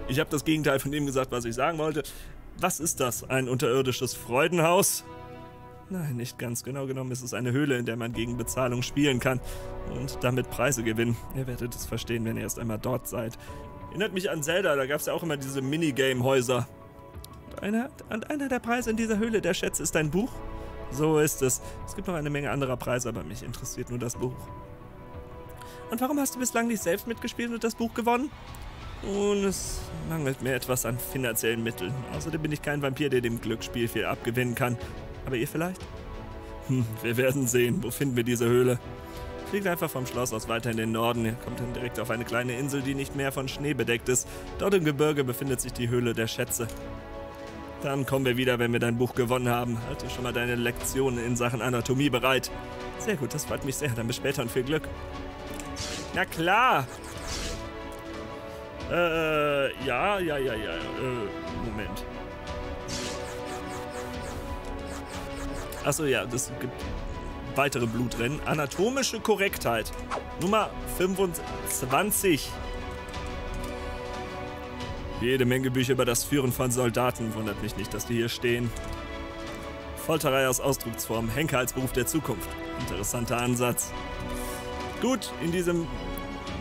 Ich habe das Gegenteil von dem gesagt, was ich sagen wollte. Was ist das? Ein unterirdisches Freudenhaus? Nein, nicht ganz. Genau genommen ist es eine Höhle, in der man gegen Bezahlung spielen kann und damit Preise gewinnen. Ihr werdet es verstehen, wenn ihr erst einmal dort seid. Erinnert mich an Zelda, da gab es ja auch immer diese Minigame-Häuser. Und einer der Preise in dieser Höhle der Schätze ist ein Buch? So ist es. Es gibt noch eine Menge anderer Preise, aber mich interessiert nur das Buch. Und warum hast du bislang nicht selbst mitgespielt und das Buch gewonnen? Nun, es mangelt mir etwas an finanziellen Mitteln. Außerdem bin ich kein Vampir, der dem Glücksspiel viel abgewinnen kann. Aber ihr vielleicht? Hm, wir werden sehen. Wo finden wir diese Höhle? Fliegt einfach vom Schloss aus weiter in den Norden. Ihr kommt dann direkt auf eine kleine Insel, die nicht mehr von Schnee bedeckt ist. Dort im Gebirge befindet sich die Höhle der Schätze. Dann kommen wir wieder, wenn wir dein Buch gewonnen haben. Halte schon mal deine Lektionen in Sachen Anatomie bereit. Sehr gut, das freut mich sehr. Dann bis später und viel Glück. Na klar! Moment. Achso, ja, das gibt weitere Blutrennen. Anatomische Korrektheit. Nummer 25. Jede Menge Bücher über das Führen von Soldaten. Wundert mich nicht, dass die hier stehen. Folterei aus Ausdrucksform. Henker als Beruf der Zukunft. Interessanter Ansatz. Gut, in diesem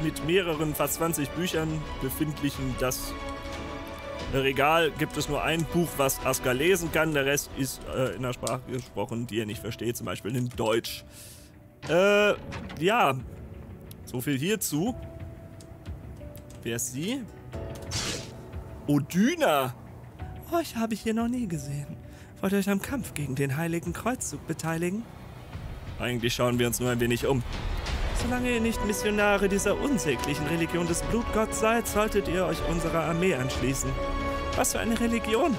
mit mehreren, fast 20 Büchern befindlichen das Regal gibt es nur ein Buch, was Asgar lesen kann. Der Rest ist in einer Sprache gesprochen, die er nicht versteht, zum Beispiel in Deutsch. Ja, so viel hierzu. Wer ist sie? Odina! Euch habe ich hier noch nie gesehen. Wollt ihr euch am Kampf gegen den Heiligen Kreuzzug beteiligen? Eigentlich schauen wir uns nur ein wenig um. Solange ihr nicht Missionare dieser unsäglichen Religion des Blutgotts seid, solltet ihr euch unserer Armee anschließen. Was für eine Religion!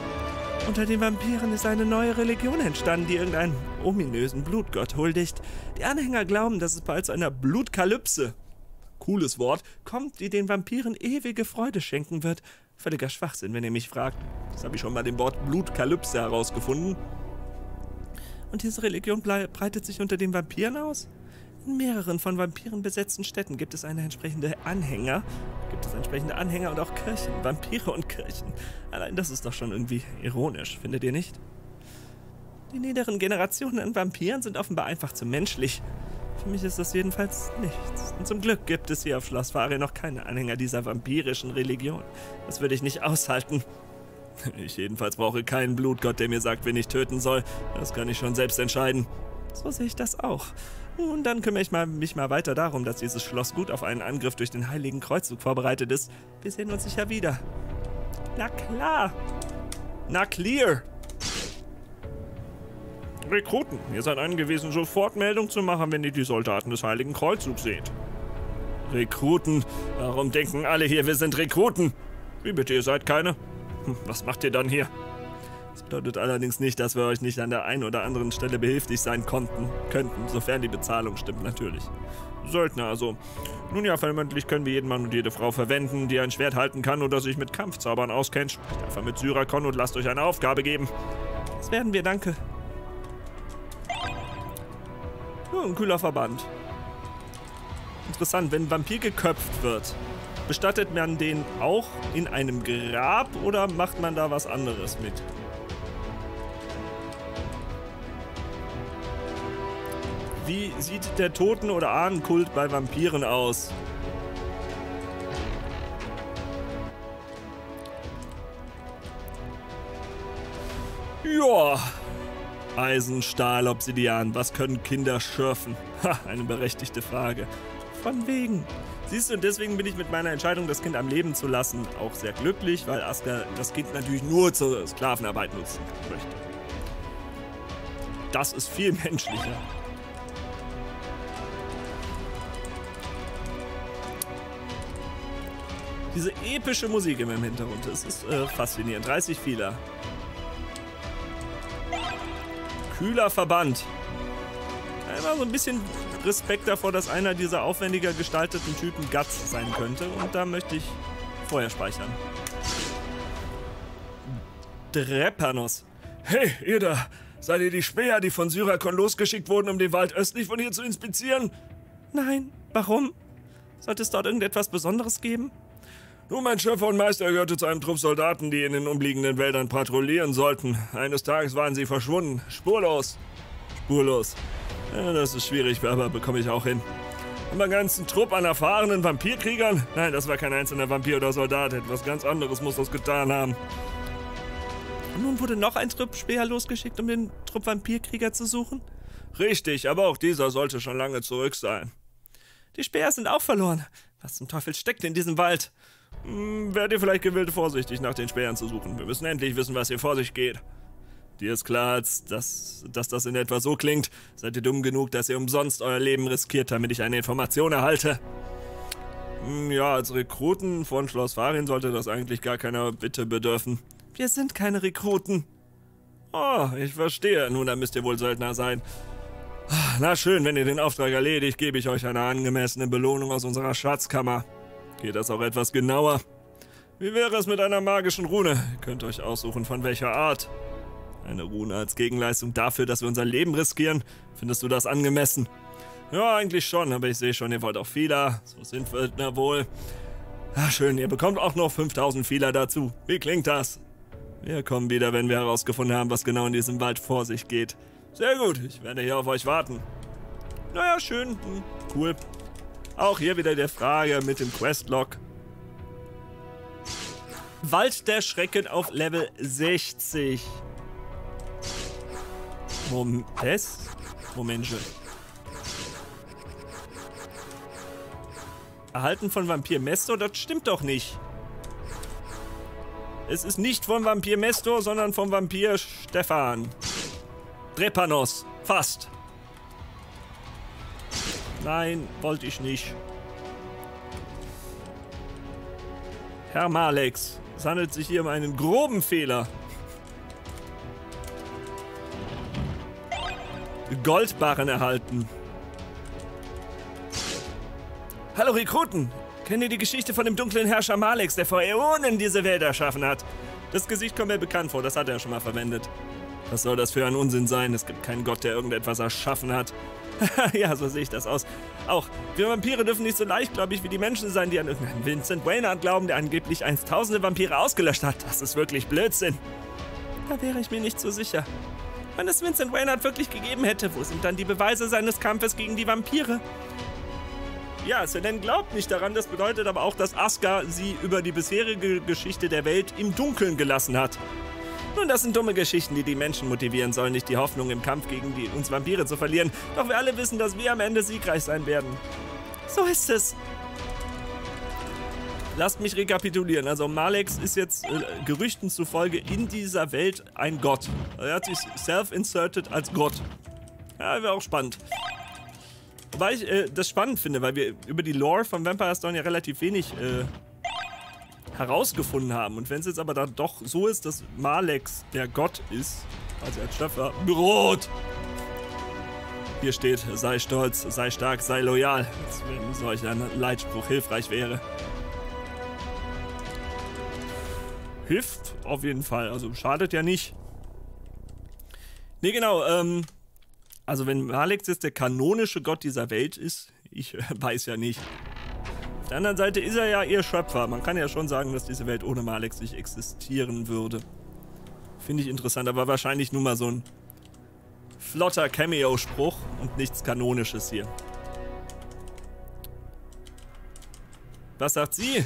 Unter den Vampiren ist eine neue Religion entstanden, die irgendeinen ominösen Blutgott huldigt. Die Anhänger glauben, dass es bald zu einer Blutkalypse, cooles Wort, kommt, die den Vampiren ewige Freude schenken wird. Völliger Schwachsinn, wenn ihr mich fragt. Das habe ich schon bei dem Wort Blutkalypse herausgefunden. Und diese Religion breitet sich unter den Vampiren aus? In mehreren von Vampiren besetzten Städten gibt es entsprechende Anhänger und auch Kirchen, Vampire und Kirchen. Allein das ist doch schon irgendwie ironisch, findet ihr nicht? Die niederen Generationen an Vampiren sind offenbar einfach zu menschlich. Für mich ist das jedenfalls nichts. Und zum Glück gibt es hier auf Schloss Faryn noch keine Anhänger dieser vampirischen Religion. Das würde ich nicht aushalten. Ich jedenfalls brauche keinen Blutgott, der mir sagt, wen ich töten soll. Das kann ich schon selbst entscheiden. So sehe ich das auch. Und dann kümmere ich mich mal weiter darum, dass dieses Schloss gut auf einen Angriff durch den Heiligen Kreuzzug vorbereitet ist. Wir sehen uns sicher wieder. Na klar. Na clear. Rekruten, ihr seid angewiesen, sofort Meldung zu machen, wenn ihr die Soldaten des Heiligen Kreuzzugs seht. Rekruten? Warum denken alle hier, wir sind Rekruten? Wie bitte, ihr seid keine? Was macht ihr dann hier? Das bedeutet allerdings nicht, dass wir euch nicht an der einen oder anderen Stelle behilflich sein könnten, sofern die Bezahlung stimmt, natürlich. Söldner also. Nun ja, vermutlich können wir jeden Mann und jede Frau verwenden, die ein Schwert halten kann oder sich mit Kampfzaubern auskennt. Sprecht einfach mit Syrakon und lasst euch eine Aufgabe geben. Das werden wir, danke. Ja, ein kühler Verband. Interessant, wenn ein Vampir geköpft wird, bestattet man den auch in einem Grab oder macht man da was anderes mit? Wie sieht der Toten- oder Ahnenkult bei Vampiren aus? Joa. Eisen, Stahl, Obsidian. Was können Kinder schürfen? Ha, eine berechtigte Frage. Von wegen. Siehst du, und deswegen bin ich mit meiner Entscheidung, das Kind am Leben zu lassen, auch sehr glücklich, weil Asgar das Kind natürlich nur zur Sklavenarbeit nutzen möchte. Das ist viel menschlicher. Diese epische Musik immer im Hintergrund, das ist faszinierend. 30 Fehler. Kühler Verband. Immer so ein bisschen Respekt davor, dass einer dieser aufwendiger gestalteten Typen Guts sein könnte. Und da möchte ich vorher speichern. Drepanos. Hey, ihr da. Seid ihr die Späher, die von Syrakon losgeschickt wurden, um den Wald östlich von hier zu inspizieren? Nein. Warum? Sollte es dort irgendetwas Besonderes geben? Nun, mein Schöpfer und Meister gehörte zu einem Trupp Soldaten, die in den umliegenden Wäldern patrouillieren sollten. Eines Tages waren sie verschwunden. Spurlos. Spurlos. Ja, das ist schwierig, aber bekomme ich auch hin. Haben einen ganzen Trupp an erfahrenen Vampirkriegern? Nein, das war kein einzelner Vampir oder Soldat. Etwas ganz anderes muss das getan haben. Und nun wurde noch ein Trupp Späher losgeschickt, um den Trupp Vampirkrieger zu suchen? Richtig, aber auch dieser sollte schon lange zurück sein. Die Späher sind auch verloren. Was zum Teufel steckt in diesem Wald? Werdet ihr vielleicht gewillt, vorsichtig nach den Spähern zu suchen. Wir müssen endlich wissen, was hier vor sich geht. Dir ist klar, dass das in etwa so klingt. Seid ihr dumm genug, dass ihr umsonst euer Leben riskiert, damit ich eine Information erhalte? Ja, als Rekruten von Schloss Faryn sollte das eigentlich gar keiner Bitte bedürfen. Wir sind keine Rekruten. Oh, ich verstehe. Nun, dann müsst ihr wohl Söldner sein. Na schön, wenn ihr den Auftrag erledigt, gebe ich euch eine angemessene Belohnung aus unserer Schatzkammer. Geht das auch etwas genauer? Wie wäre es mit einer magischen Rune? Ihr könnt euch aussuchen, von welcher Art. Eine Rune als Gegenleistung dafür, dass wir unser Leben riskieren? Findest du das angemessen? Ja, eigentlich schon, aber ich sehe schon, ihr wollt auch Fehler. So sind wir, na wohl. Ach, schön, ihr bekommt auch noch 5000 Fehler dazu. Wie klingt das? Wir kommen wieder, wenn wir herausgefunden haben, was genau in diesem Wald vor sich geht. Sehr gut, ich werde hier auf euch warten. Naja, schön, cool. Auch hier wieder die Frage mit dem Questlog. Wald der Schrecken auf Level 60. Moment. Erhalten von Vampir Mestor? Das stimmt doch nicht. Es ist nicht von Vampir Mestor, sondern vom Vampir Stefan. Drepanos. Fast. Nein, wollte ich nicht. Herr Malix, es handelt sich hier um einen groben Fehler. Goldbarren erhalten. Hallo Rekruten! Kennt ihr die Geschichte von dem dunklen Herrscher Malix, der vor Äonen diese Welt erschaffen hat? Das Gesicht kommt mir bekannt vor, das hat er schon mal verwendet. Was soll das für ein Unsinn sein? Es gibt keinen Gott, der irgendetwas erschaffen hat. Ja, so sehe ich das aus. Auch, wir Vampire dürfen nicht so leichtgläubig wie die Menschen sein, die an irgendeinen Vincent Waynard glauben, der angeblich einst tausende Vampire ausgelöscht hat. Das ist wirklich Blödsinn. Da wäre ich mir nicht so sicher. Wenn es Vincent Waynard wirklich gegeben hätte, wo sind dann die Beweise seines Kampfes gegen die Vampire? Ja, Celene glaubt nicht daran, das bedeutet aber auch, dass Asgar sie über die bisherige Geschichte der Welt im Dunkeln gelassen hat. Nun, das sind dumme Geschichten, die die Menschen motivieren sollen, nicht die Hoffnung im Kampf gegen uns Vampire zu verlieren. Doch wir alle wissen, dass wir am Ende siegreich sein werden. So ist es. Lasst mich rekapitulieren. Also Malix ist jetzt Gerüchten zufolge in dieser Welt ein Gott. Er hat sich self-inserted als Gott. Ja, wäre auch spannend. Wobei ich das spannend finde, weil wir über die Lore von Vampires Dawn ja relativ wenig herausgefunden haben. Und wenn es jetzt aber dann doch so ist, dass Malix der Gott ist, also als Schöpfer, Brot! Hier steht, sei stolz, sei stark, sei loyal. Als wenn solch ein Leitspruch hilfreich wäre. Hilft auf jeden Fall, also schadet ja nicht. Ne, genau, also wenn Malix jetzt der kanonische Gott dieser Welt ist, ich weiß ja nicht. Auf der anderen Seite ist er ja ihr Schöpfer. Man kann ja schon sagen, dass diese Welt ohne Malix nicht existieren würde. Finde ich interessant, aber wahrscheinlich nur mal so ein flotter Cameo-Spruch und nichts Kanonisches hier. Was sagt sie?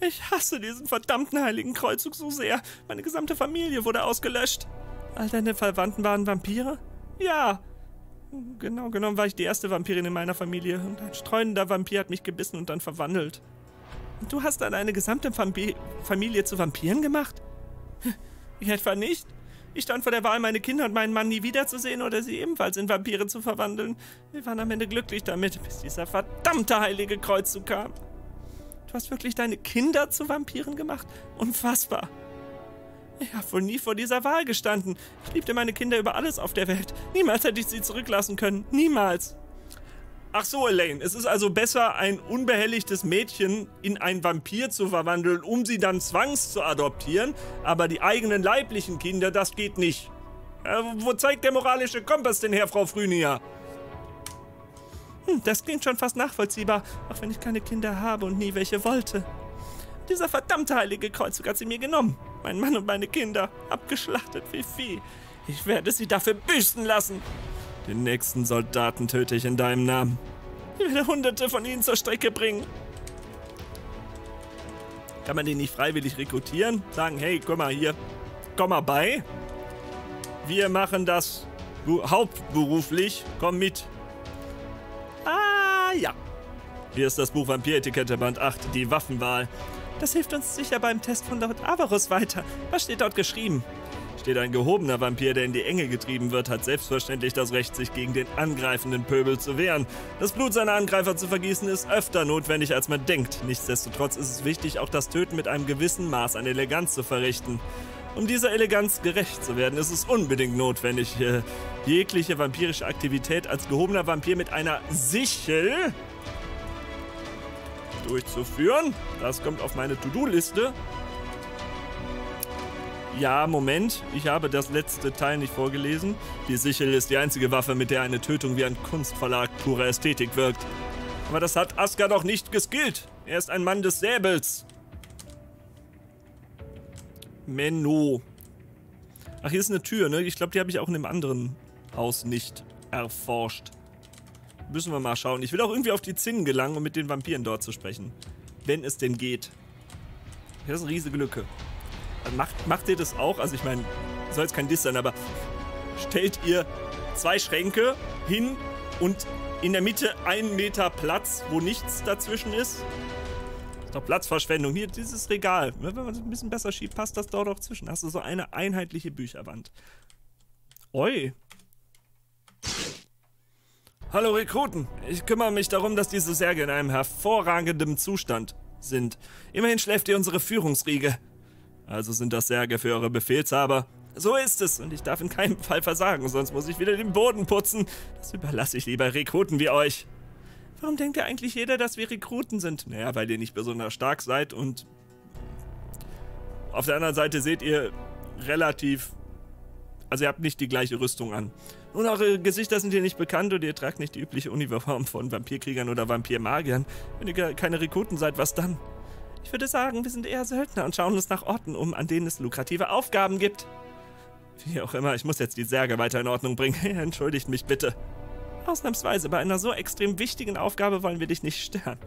Ich hasse diesen verdammten heiligen Kreuzzug so sehr. Meine gesamte Familie wurde ausgelöscht. All deine Verwandten waren Vampire? Ja. Genau genommen war ich die erste Vampirin in meiner Familie. Und ein streunender Vampir hat mich gebissen und dann verwandelt. Und du hast dann eine gesamte Familie zu Vampiren gemacht? Ich etwa nicht. Ich stand vor der Wahl, meine Kinder und meinen Mann nie wiederzusehen oder sie ebenfalls in Vampire zu verwandeln. Wir waren am Ende glücklich damit, bis dieser verdammte heilige Kreuzzug kam. Du hast wirklich deine Kinder zu Vampiren gemacht? Unfassbar. Ich habe wohl nie vor dieser Wahl gestanden. Ich liebte meine Kinder über alles auf der Welt. Niemals hätte ich sie zurücklassen können. Niemals. Ach so, Alaine, es ist also besser, ein unbehelligtes Mädchen in einen Vampir zu verwandeln, um sie dann zwangs zu adoptieren, aber die eigenen leiblichen Kinder, das geht nicht. Wo zeigt der moralische Kompass denn her, Frau Frühnia? Das klingt schon fast nachvollziehbar, auch wenn ich keine Kinder habe und nie welche wollte. Dieser verdammte heilige Kreuzzug hat sie mir genommen. Mein Mann und meine Kinder, abgeschlachtet wie Vieh. Ich werde sie dafür büßen lassen. Den nächsten Soldaten töte ich in deinem Namen. Ich werde Hunderte von ihnen zur Strecke bringen. Kann man den nicht freiwillig rekrutieren? Sagen, hey, guck mal hier, komm mal bei. Wir machen das hauptberuflich, komm mit. Ah, ja. Hier ist das Buch Vampiretikette Band 8, die Waffenwahl. Das hilft uns sicher beim Test von Lord Avarus weiter. Was steht dort geschrieben? Steht ein gehobener Vampir, der in die Enge getrieben wird, hat selbstverständlich das Recht, sich gegen den angreifenden Pöbel zu wehren. Das Blut seiner Angreifer zu vergießen, ist öfter notwendig, als man denkt. Nichtsdestotrotz ist es wichtig, auch das Töten mit einem gewissen Maß an Eleganz zu verrichten. Um dieser Eleganz gerecht zu werden, ist es unbedingt notwendig, jegliche vampirische Aktivität als gehobener Vampir mit einer Sichel durchzuführen. Das kommt auf meine To-Do-Liste. Ja, Moment, ich habe das letzte Teil nicht vorgelesen. Die Sichel ist die einzige Waffe, mit der eine Tötung wie ein kunstvoller Akt purer Ästhetik wirkt. Aber das hat Asgar doch nicht geskillt. Er ist ein Mann des Säbels. Menno. Ach, hier ist eine Tür, ne? Ich glaube, die habe ich auch in dem anderen Haus nicht erforscht. Müssen wir mal schauen. Ich will auch irgendwie auf die Zinnen gelangen, um mit den Vampiren dort zu sprechen. Wenn es denn geht. Hier ist eine riesige Lücke. Macht ihr das auch? Also ich meine, soll jetzt kein Diss sein, aber stellt ihr zwei Schränke hin und in der Mitte 1 Meter Platz, wo nichts dazwischen ist? Ist doch Platzverschwendung. Hier, dieses Regal. Wenn man es ein bisschen besser schiebt, passt das dort auch zwischen. Hast du so eine einheitliche Bücherwand. Oi. Hallo Rekruten. Ich kümmere mich darum, dass diese Särge in einem hervorragenden Zustand sind. Immerhin schläft ihr unsere Führungsriege. Also sind das Särge für eure Befehlshaber. So ist es und ich darf in keinem Fall versagen, sonst muss ich wieder den Boden putzen. Das überlasse ich lieber Rekruten wie euch. Warum denkt ja eigentlich jeder, dass wir Rekruten sind? Naja, weil ihr nicht besonders stark seid und auf der anderen Seite seht ihr relativ... Also ihr habt nicht die gleiche Rüstung an. Nun, eure Gesichter sind hier nicht bekannt und ihr tragt nicht die übliche Uniform von Vampirkriegern oder Vampirmagiern. Wenn ihr keine Rekruten seid, was dann? Ich würde sagen, wir sind eher Söldner und schauen uns nach Orten um, an denen es lukrative Aufgaben gibt. Wie auch immer, ich muss jetzt die Särge weiter in Ordnung bringen. Entschuldigt mich bitte. Ausnahmsweise, bei einer so extrem wichtigen Aufgabe wollen wir dich nicht stören.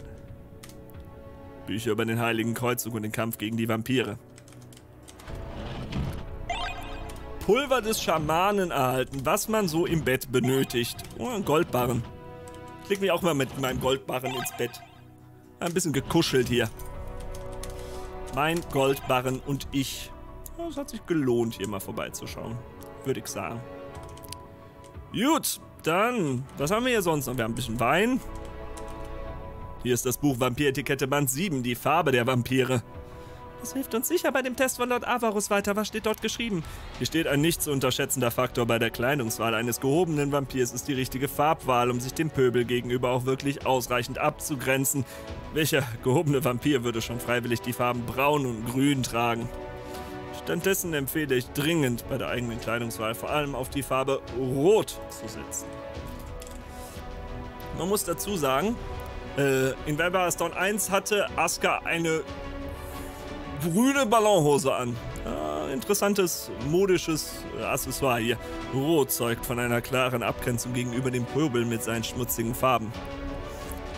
Bücher über den Heiligen Kreuzzug und den Kampf gegen die Vampire. Pulver des Schamanen erhalten, was man so im Bett benötigt. Oh, ein Goldbarren. Ich leg mich auch mal mit meinem Goldbarren ins Bett. Ein bisschen gekuschelt hier. Mein Goldbarren und ich. Es hat sich gelohnt, hier mal vorbeizuschauen. Würde ich sagen. Gut, dann. Was haben wir hier sonst noch? Wir haben ein bisschen Wein. Hier ist das Buch Vampiretikette Band 7, die Farbe der Vampire. Das hilft uns sicher bei dem Test von Lord Avarus weiter. Was steht dort geschrieben? Hier steht, ein nicht zu unterschätzender Faktor bei der Kleidungswahl eines gehobenen Vampirs ist die richtige Farbwahl, um sich dem Pöbel gegenüber auch wirklich ausreichend abzugrenzen. Welcher gehobene Vampir würde schon freiwillig die Farben braun und grün tragen? Stattdessen empfehle ich dringend, bei der eigenen Kleidungswahl vor allem auf die Farbe Rot zu setzen. Man muss dazu sagen, in Vampires Dawn 1 hatte Asuka eine grüne Ballonhose an. interessantes modisches Accessoire hier. Rot zeugt von einer klaren Abgrenzung gegenüber dem Pöbel mit seinen schmutzigen Farben.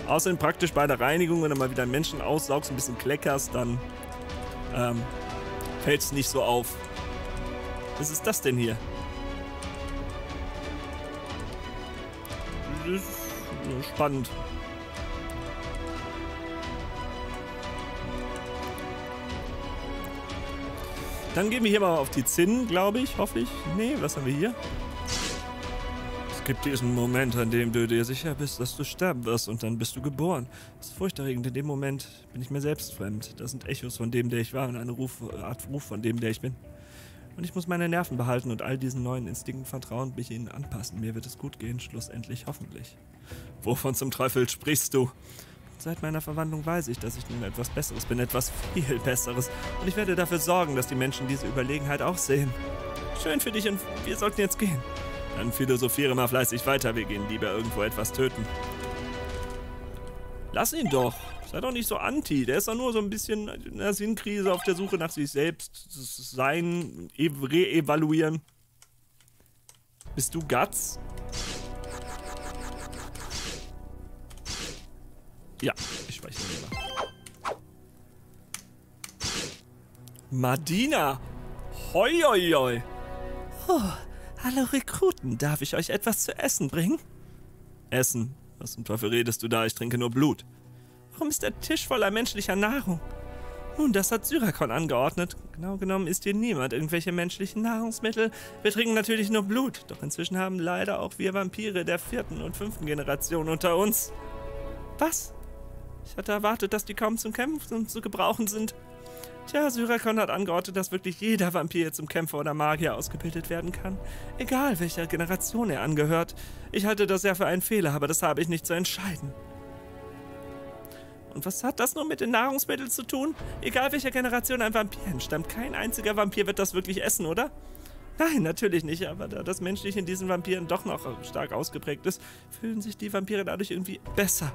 Außerdem praktisch bei der Reinigung, wenn du mal wieder Menschen aussaugst, ein bisschen kleckerst, dann fällt es nicht so auf. Was ist das denn hier? Das ist spannend. Dann gehen wir hier mal auf die Zinnen, glaube ich, hoffe ich. Nee, was haben wir hier? Es gibt diesen Moment, an dem du dir sicher bist, dass du sterben wirst und dann bist du geboren. Das ist furchterregend, in dem Moment bin ich mir selbst fremd. Das sind Echos von dem, der ich war und eine Art Ruf von dem, der ich bin. Und ich muss meine Nerven behalten und all diesen neuen Instinkten vertrauen und mich ihnen anpassen. Mir wird es gut gehen, schlussendlich hoffentlich. Wovon zum Teufel sprichst du? Seit meiner Verwandlung weiß ich, dass ich nun etwas Besseres bin, etwas viel Besseres. Und ich werde dafür sorgen, dass die Menschen diese Überlegenheit auch sehen. Schön für dich und wir sollten jetzt gehen. Dann philosophiere mal fleißig weiter, wir gehen lieber irgendwo etwas töten. Lass ihn doch. Sei doch nicht so anti. Der ist doch nur so ein bisschen in einer Sinnkrise auf der Suche nach sich selbst. Sein Re-evaluieren. Bist du Guts? Ja, ich speichere lieber. Madina! Hoi, hoi, hoi. Oh, hallo Rekruten, darf ich euch etwas zu essen bringen? Essen? Was zum Teufel redest du da? Ich trinke nur Blut. Warum ist der Tisch voller menschlicher Nahrung? Nun, das hat Syrakon angeordnet. Genau genommen isst hier niemand irgendwelche menschlichen Nahrungsmittel. Wir trinken natürlich nur Blut. Doch inzwischen haben leider auch wir Vampire der 4. und 5. Generation unter uns. Was? Ich hatte erwartet, dass die kaum zum Kämpfen zu gebrauchen sind. Tja, Syrakon hat angeordnet, dass wirklich jeder Vampir zum Kämpfer oder Magier ausgebildet werden kann. Egal, welcher Generation er angehört. Ich halte das ja für einen Fehler, aber das habe ich nicht zu entscheiden. Und was hat das nun mit den Nahrungsmitteln zu tun? Egal, welcher Generation ein Vampir entstammt, kein einziger Vampir wird das wirklich essen, oder? Nein, natürlich nicht, aber da das Menschliche in diesen Vampiren doch noch stark ausgeprägt ist, fühlen sich die Vampire dadurch irgendwie besser.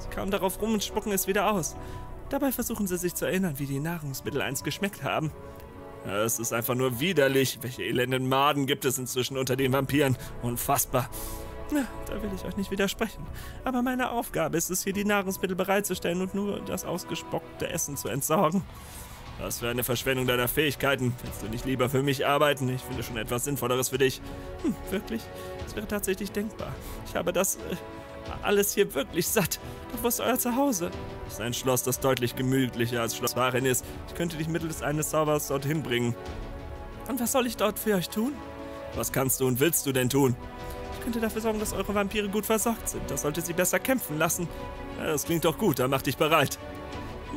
Sie kamen darauf rum und spucken es wieder aus. Dabei versuchen sie sich zu erinnern, wie die Nahrungsmittel einst geschmeckt haben. Ja, es ist einfach nur widerlich. Welche elenden Maden gibt es inzwischen unter den Vampiren? Unfassbar. Na, da will ich euch nicht widersprechen. Aber meine Aufgabe ist es, hier die Nahrungsmittel bereitzustellen und nur das ausgespuckte Essen zu entsorgen. Was für eine Verschwendung deiner Fähigkeiten. Willst du nicht lieber für mich arbeiten? Ich finde schon etwas Sinnvolleres für dich. Hm, wirklich? Das wäre tatsächlich denkbar. Ich habe das... alles hier wirklich satt. Doch wo ist euer Zuhause? Das ist ein Schloss, das deutlich gemütlicher als Schloss Faryn ist. Ich könnte dich mittels eines Zaubers dorthin bringen. Und was soll ich dort für euch tun? Was kannst du und willst du denn tun? Ich könnte dafür sorgen, dass eure Vampire gut versorgt sind. Das sollte sie besser kämpfen lassen. Ja, das klingt doch gut, dann mach dich bereit.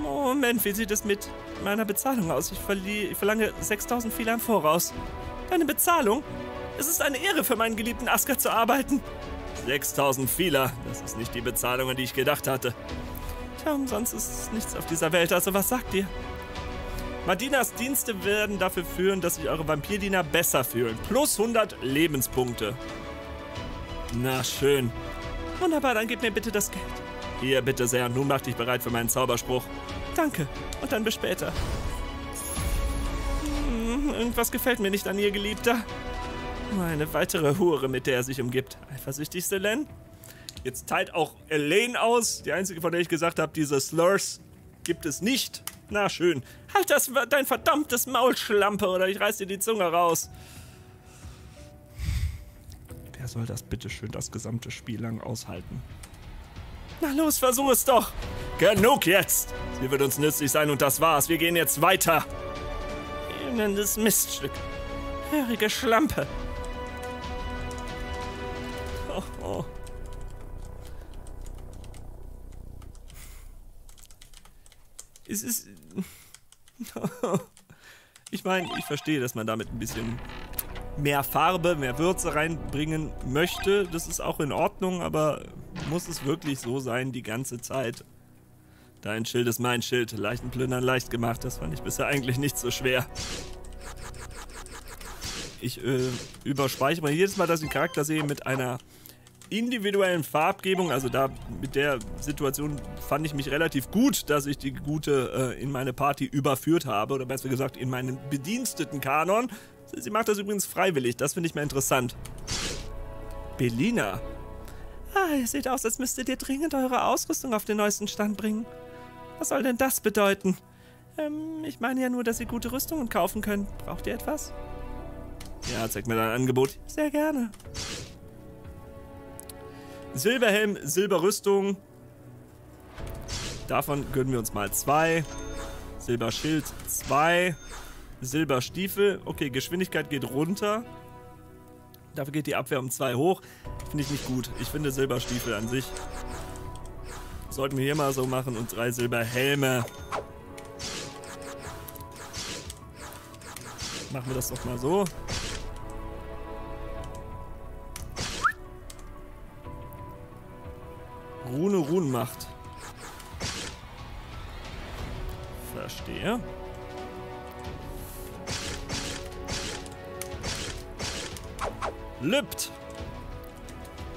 Moment, wie sieht es mit meiner Bezahlung aus? Ich verlange 6000 Fehler im Voraus. Deine Bezahlung? Es ist eine Ehre, für meinen geliebten Asgar zu arbeiten. 6000 Fehler, das ist nicht die Bezahlung, an die ich gedacht hatte. Tja, umsonst ist es nichts auf dieser Welt, also was sagt ihr? Madinas Dienste werden dafür führen, dass sich eure Vampirdiener besser fühlen. Plus 100 Lebenspunkte. Na schön. Wunderbar, dann gebt mir bitte das Geld. Hier, bitte sehr, und nun mach dich bereit für meinen Zauberspruch. Danke, und dann bis später. Irgendwas gefällt mir nicht an ihr, Geliebter. Eine weitere Hure, mit der er sich umgibt. Eifersüchtig, Celene. Jetzt teilt auch Alaine aus. Die einzige, von der ich gesagt habe, diese Slurs gibt es nicht. Na schön. Halt das dein verdammtes Maul, Schlampe, oder ich reiß dir die Zunge raus. Wer soll das bitte schön das gesamte Spiel lang aushalten? Na los, versuch es doch. Genug jetzt. Sie wird uns nützlich sein und das war's. Wir gehen jetzt weiter. Ellendes Miststück. Hörige Schlampe. Oh. Es ist... Ich meine, ich verstehe, dass man damit ein bisschen mehr Farbe, mehr Würze reinbringen möchte. Das ist auch in Ordnung, aber muss es wirklich so sein die ganze Zeit? Dein Schild ist mein Schild. Leichten Plündern leicht gemacht. Das fand ich bisher eigentlich nicht so schwer. Ich überspeichere jedes Mal, dass ich einen Charakter sehe mit einer individuellen Farbgebung, also da mit der Situation fand ich mich relativ gut, dass ich die gute in meine Party überführt habe, oder besser gesagt in meinen bediensteten Kanon. Sie macht das übrigens freiwillig, das finde ich mal interessant. Belina. Ah, ihr seht aus, als müsstet ihr dringend eure Ausrüstung auf den neuesten Stand bringen. Was soll denn das bedeuten? Ich meine ja nur, dass ihr gute Rüstungen kaufen könnt. Braucht ihr etwas? Ja, zeig mir dein Angebot. Sehr gerne. Silberhelm, Silberrüstung. Davon gönnen wir uns mal 2. Silberschild 2. Silberstiefel. Okay, Geschwindigkeit geht runter. Dafür geht die Abwehr um 2 hoch. Finde ich nicht gut. Ich finde Silberstiefel an sich sollten wir hier mal so machen. Und 3 Silberhelme. Machen wir das doch mal so. Rune, Runenmacht. Verstehe. Lübt.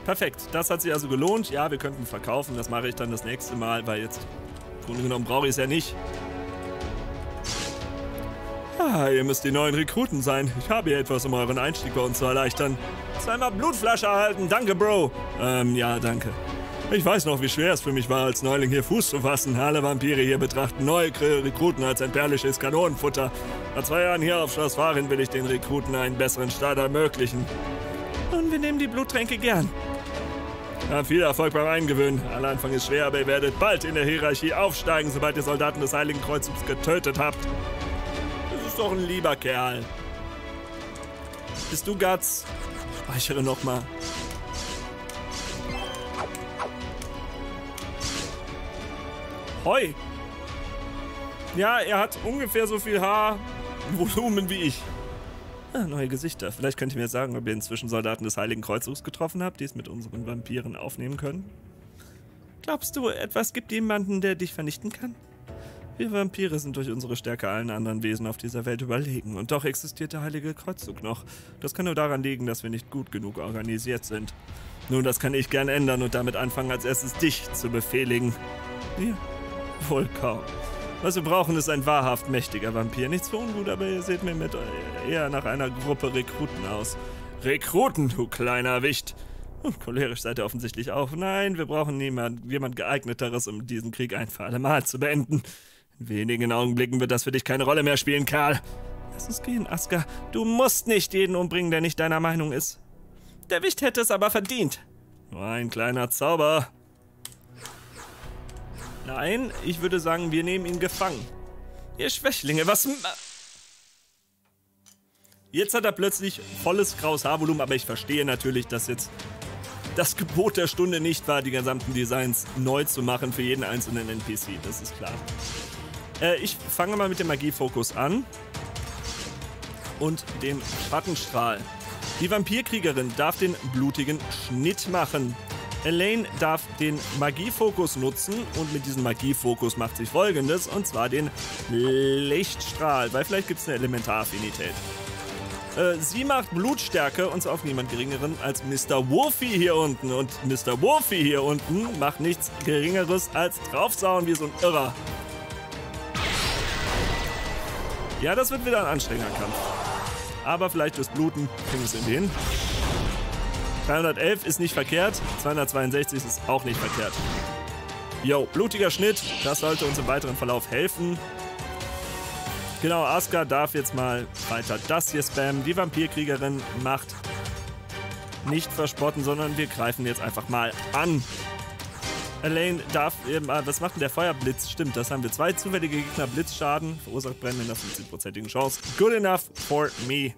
Perfekt, das hat sich also gelohnt. Ja, wir könnten verkaufen, das mache ich dann das nächste Mal, weil jetzt im Grunde genommen brauche ich es ja nicht. Ah, ihr müsst die neuen Rekruten sein. Ich habe hier etwas, um euren Einstieg bei uns zu erleichtern. 2-mal Blutflasche erhalten, danke, Bro. Ja, danke. Ich weiß noch, wie schwer es für mich war, als Neuling hier Fuß zu fassen. Alle Vampire hier betrachten neue Rekruten als ein perlisches Kanonenfutter. Nach 2 Jahren hier auf Schloss Faryn will ich den Rekruten einen besseren Start ermöglichen. Und wir nehmen die Bluttränke gern. Ja, viel Erfolg beim Eingewöhnen. Aller Anfang ist schwer, aber ihr werdet bald in der Hierarchie aufsteigen, sobald ihr Soldaten des Heiligen Kreuzes getötet habt. Das ist doch ein lieber Kerl. Bist du Guts? Speichere nochmal. Hoi! Ja, er hat ungefähr so viel Haarvolumen wie ich. Ah, neue Gesichter. Vielleicht könnt ihr mir sagen, ob ihr inzwischen Soldaten des Heiligen Kreuzes getroffen habt, die es mit unseren Vampiren aufnehmen können. Glaubst du, etwas gibt jemanden, der dich vernichten kann? Wir Vampire sind durch unsere Stärke allen anderen Wesen auf dieser Welt überlegen. Und doch existiert der Heilige Kreuzzug noch. Das kann nur daran liegen, dass wir nicht gut genug organisiert sind. Nun, das kann ich gern ändern und damit anfangen, als erstes dich zu befehligen. Hier. Wohl kaum. Was wir brauchen, ist ein wahrhaft mächtiger Vampir. Nichts für ungut, aber ihr seht mir mit eher nach einer Gruppe Rekruten aus. Rekruten, du kleiner Wicht! Und cholerisch seid ihr offensichtlich auch. Nein, wir brauchen jemand Geeigneteres, um diesen Krieg ein für alle Mal zu beenden. In wenigen Augenblicken wird das für dich keine Rolle mehr spielen, Karl. Lass uns gehen, Asgar. Du musst nicht jeden umbringen, der nicht deiner Meinung ist. Der Wicht hätte es aber verdient. Nur ein kleiner Zauber. Nein, ich würde sagen, wir nehmen ihn gefangen. Ihr Schwächlinge, was... Jetzt hat er plötzlich volles graues Haarvolumen, aber ich verstehe natürlich, dass jetzt das Gebot der Stunde nicht war, die gesamten Designs neu zu machen für jeden einzelnen NPC, das ist klar. Ich fange mal mit dem Magiefokus an und dem Schattenstrahl. Die Vampirkriegerin darf den blutigen Schnitt machen. Alaine darf den Magiefokus nutzen und mit diesem Magiefokus macht sich Folgendes, und zwar den Lichtstrahl, weil vielleicht gibt es eine Elementaraffinität. Sie macht Blutstärke und zwar auf niemand geringeren als Mr. Wolfie hier unten, und Mr. Wolfie hier unten macht nichts Geringeres als draufsauen wie so ein Irrer. Ja, das wird wieder ein anstrengender Kampf, aber vielleicht durchs Bluten kriegen wir es irgendwie hin. 311 ist nicht verkehrt, 262 ist auch nicht verkehrt. Yo, blutiger Schnitt, das sollte uns im weiteren Verlauf helfen. Genau, Asuka darf jetzt mal weiter das hier spammen. Die Vampirkriegerin macht nicht verspotten, sondern wir greifen jetzt einfach mal an. Alaine darf eben, was macht denn der Feuerblitz? Stimmt, das haben wir 2 zufällige Gegner, Blitzschaden, verursacht Brände in der 50%igen Chance. Good enough for me.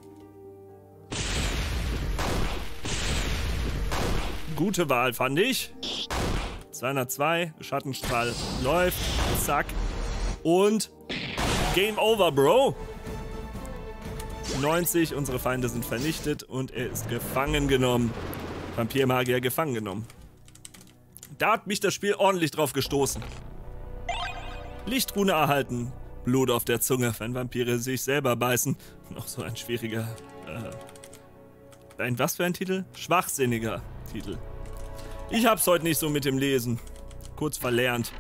Gute Wahl, fand ich. 202, Schattenstrahl läuft, zack. Und Game Over, Bro. 90, unsere Feinde sind vernichtet und er ist gefangen genommen. Vampirmagier gefangen genommen. Da hat mich das Spiel ordentlich drauf gestoßen. Lichtrune erhalten, Blut auf der Zunge, wenn Vampire sich selber beißen. Noch so ein schwieriger, ein was für ein Titel? Schwachsinniger Titel. Ich hab's heute nicht so mit dem Lesen. Kurz verlernt.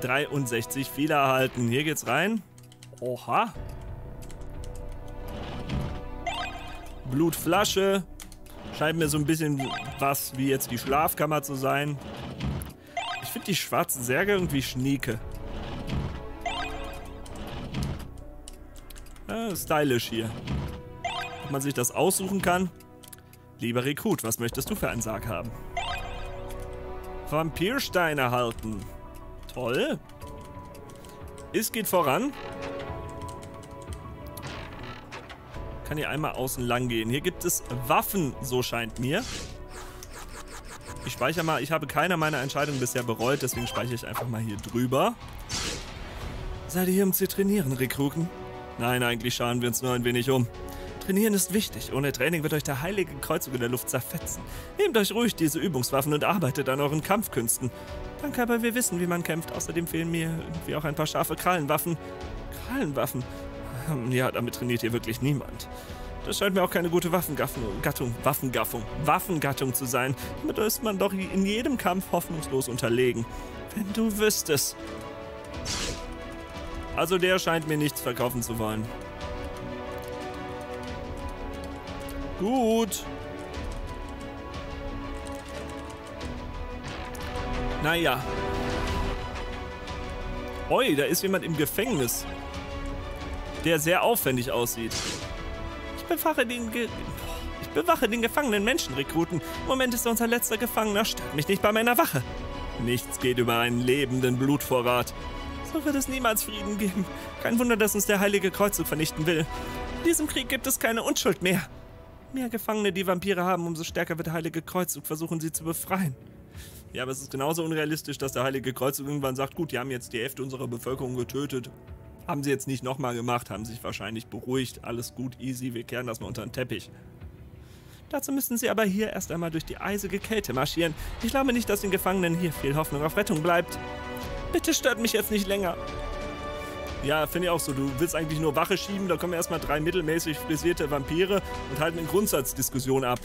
63 Fehler erhalten. Hier geht's rein. Oha. Blutflasche. Scheint mir so ein bisschen was wie jetzt die Schlafkammer zu sein. Ich finde die schwarzen Särge irgendwie schnieke. Stylisch hier. Ob man sich das aussuchen kann? Lieber Rekrut, was möchtest du für einen Sarg haben? Vampirstein erhalten. Toll. Es geht voran. Kann hier einmal außen lang gehen. Hier gibt es Waffen, so scheint mir. Ich speichere mal. Ich habe keiner meiner Entscheidungen bisher bereut, deswegen speichere ich einfach mal hier drüber. Seid ihr hier, um zu trainieren, Rekruten? Nein, eigentlich schauen wir uns nur ein wenig um. Trainieren ist wichtig. Ohne Training wird euch der heilige Kreuzzug in der Luft zerfetzen. Nehmt euch ruhig diese Übungswaffen und arbeitet an euren Kampfkünsten. Danke, aber wir wissen, wie man kämpft. Außerdem fehlen mir irgendwie auch ein paar scharfe Krallenwaffen. Krallenwaffen? Ja, damit trainiert hier wirklich niemand. Das scheint mir auch keine gute Waffengattung zu sein. Damit ist man doch in jedem Kampf hoffnungslos unterlegen. Wenn du wüsstest. Also der scheint mir nichts verkaufen zu wollen. Gut. Naja. Oi, da ist jemand im Gefängnis, der sehr aufwendig aussieht. Ich bewache den gefangenen Menschenrekruten. Im Moment ist er unser letzter Gefangener. Stört mich nicht bei meiner Wache. Nichts geht über einen lebenden Blutvorrat. So wird es niemals Frieden geben. Kein Wunder, dass uns der heilige Kreuzzug vernichten will. In diesem Krieg gibt es keine Unschuld mehr. Mehr Gefangene, die Vampire haben, umso stärker wird der heilige Kreuzzug versuchen, sie zu befreien. Ja, aber es ist genauso unrealistisch, dass der heilige Kreuzzug irgendwann sagt, gut, die haben jetzt die Hälfte unserer Bevölkerung getötet. Haben sie jetzt nicht nochmal gemacht, haben sich wahrscheinlich beruhigt. Alles gut, easy, wir kehren das mal unter den Teppich. Dazu müssen sie aber hier erst einmal durch die eisige Kälte marschieren. Ich glaube nicht, dass den Gefangenen hier viel Hoffnung auf Rettung bleibt. Bitte stört mich jetzt nicht länger. Ja, finde ich auch so. Du willst eigentlich nur Wache schieben, da kommen erstmal drei mittelmäßig frisierte Vampire und halten eine Grundsatzdiskussion ab.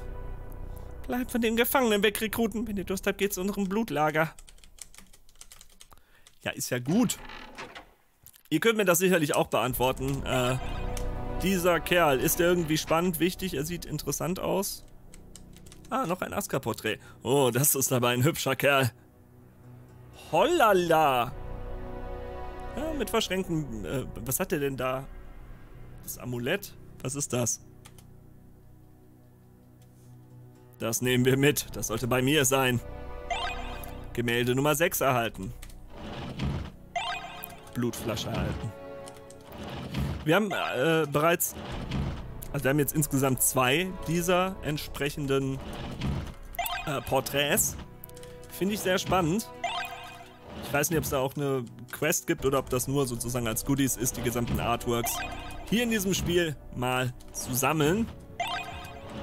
Bleib von den Gefangenen weg, Rekruten. Wenn ihr Durst habt, geht's zu unserem Blutlager. Ja, ist ja gut. Ihr könnt mir das sicherlich auch beantworten. Dieser Kerl, ist der irgendwie spannend, wichtig? Er sieht interessant aus. Ah, noch ein Asgar-Porträt. Oh, das ist aber ein hübscher Kerl. Hollala! Ja, mit verschränkten... was hat der denn da? Das Amulett? Was ist das? Das nehmen wir mit. Das sollte bei mir sein. Gemälde Nummer 6 erhalten. Blutflasche erhalten. Wir haben bereits... Also wir haben jetzt insgesamt 2 dieser entsprechenden Porträts. Finde ich sehr spannend. Ich weiß nicht, ob es da auch eine Quest gibt oder ob das nur sozusagen als Goodies ist, die gesamten Artworks hier in diesem Spiel mal zu sammeln.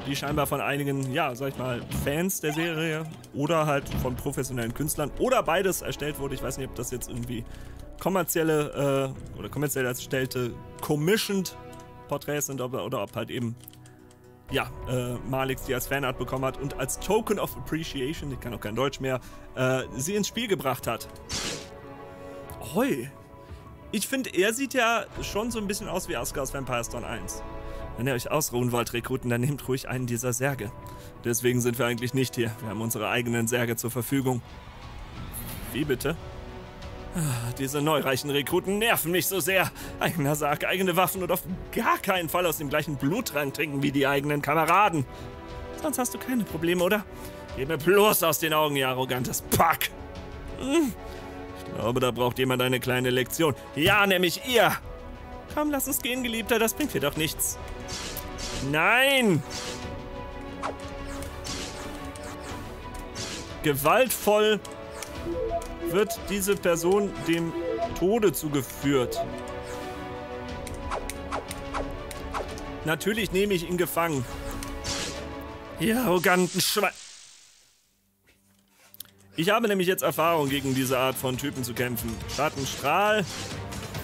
Die scheinbar von einigen, ja, sag ich mal, Fans der Serie oder halt von professionellen Künstlern oder beides erstellt wurde. Ich weiß nicht, ob das jetzt irgendwie kommerzielle oder kommerziell erstellte commissioned Porträts sind oder ob halt eben, ja, Malix die als Fanart bekommen hat und als Token of Appreciation, ich kann auch kein Deutsch mehr, sie ins Spiel gebracht hat. Hoi. Ich finde, er sieht ja schon so ein bisschen aus wie Asuka aus Vampires Dawn 1. Wenn ihr euch ausruhen wollt, Rekruten, dann nehmt ruhig einen dieser Särge. Deswegen sind wir eigentlich nicht hier. Wir haben unsere eigenen Särge zur Verfügung. Wie bitte? Diese neureichen Rekruten nerven mich so sehr. Eigener Sarg, eigene Waffen und auf gar keinen Fall aus dem gleichen Blutrang trinken wie die eigenen Kameraden. Sonst hast du keine Probleme, oder? Geh mir bloß aus den Augen, ihr arrogantes Pack. Ich glaube, da braucht jemand eine kleine Lektion. Ja, nämlich ihr. Komm, lass uns gehen, Geliebter, das bringt dir doch nichts. Nein! Gewaltvoll wird diese Person dem Tode zugeführt. Natürlich nehme ich ihn gefangen. Ihr arroganten Schwein. Ich habe nämlich jetzt Erfahrung, gegen diese Art von Typen zu kämpfen. Schattenstrahl.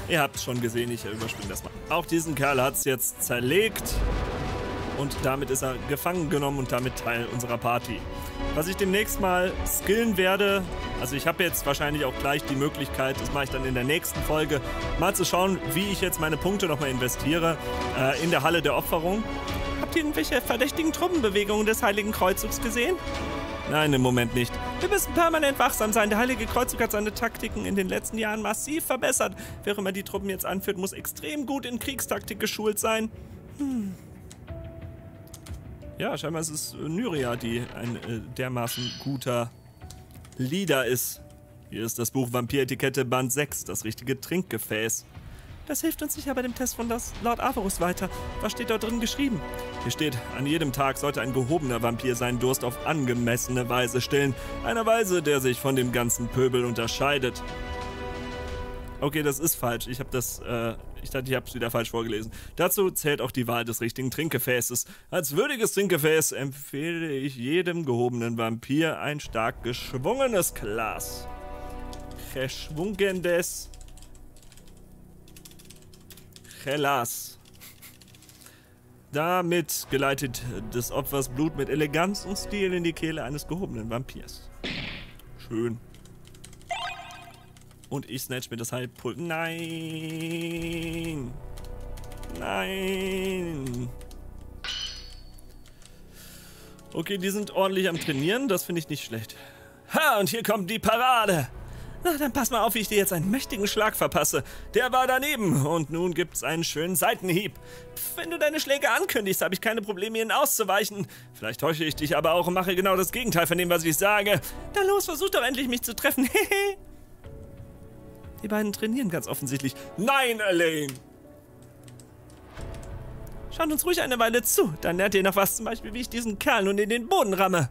Ihr habt es schon gesehen, ich überspringe das mal. Auch diesen Kerl hat es jetzt zerlegt. und damit ist er gefangen genommen und damit Teil unserer Party. Was ich demnächst mal skillen werde, also ich habe jetzt wahrscheinlich auch gleich die Möglichkeit, das mache ich dann in der nächsten Folge, mal zu schauen, wie ich jetzt meine Punkte nochmal investiere in der Halle der Opferung. Habt ihr irgendwelche verdächtigen Truppenbewegungen des Heiligen Kreuzzugs gesehen? Nein, im Moment nicht. Wir müssen permanent wachsam sein. Der Heilige Kreuzzug hat seine Taktiken in den letzten Jahren massiv verbessert. Wer immer die Truppen jetzt anführt, muss extrem gut in Kriegstaktik geschult sein. Hm. Ja, scheinbar ist es Nyria, die ein dermaßen guter Leader ist. Hier ist das Buch Vampiretikette Band 6, das richtige Trinkgefäß. Das hilft uns sicher bei dem Test von das Lord Avarus weiter. Was steht dort drin geschrieben? Hier steht, an jedem Tag sollte ein gehobener Vampir seinen Durst auf angemessene Weise stillen. Einer Weise, der sich von dem ganzen Pöbel unterscheidet. Okay, das ist falsch. Ich habe das, ich dachte, ich habe es wieder falsch vorgelesen. Dazu zählt auch die Wahl des richtigen Trinkgefäßes. Als würdiges Trinkgefäß empfehle ich jedem gehobenen Vampir ein stark geschwungenes Glas. Geschwungenes Hellas. Damit geleitet des Opfers Blut mit Eleganz und Stil in die Kehle eines gehobenen Vampirs. Schön. Und ich snatch mir das Halbpult. Nein. Nein. Okay, die sind ordentlich am Trainieren. Das finde ich nicht schlecht. Ha, und hier kommt die Parade. Na, dann pass mal auf, wie ich dir jetzt einen mächtigen Schlag verpasse. Der war daneben und nun gibt's einen schönen Seitenhieb. Pff, wenn du deine Schläge ankündigst, habe ich keine Probleme, ihnen auszuweichen. Vielleicht täusche ich dich aber auch und mache genau das Gegenteil von dem, was ich sage. Na los, versuch doch endlich, mich zu treffen. Hehe. Die beiden trainieren ganz offensichtlich. Nein, Alaine! Schaut uns ruhig eine Weile zu, dann lernt ihr noch was, zum Beispiel, wie ich diesen Kerl nun in den Boden ramme.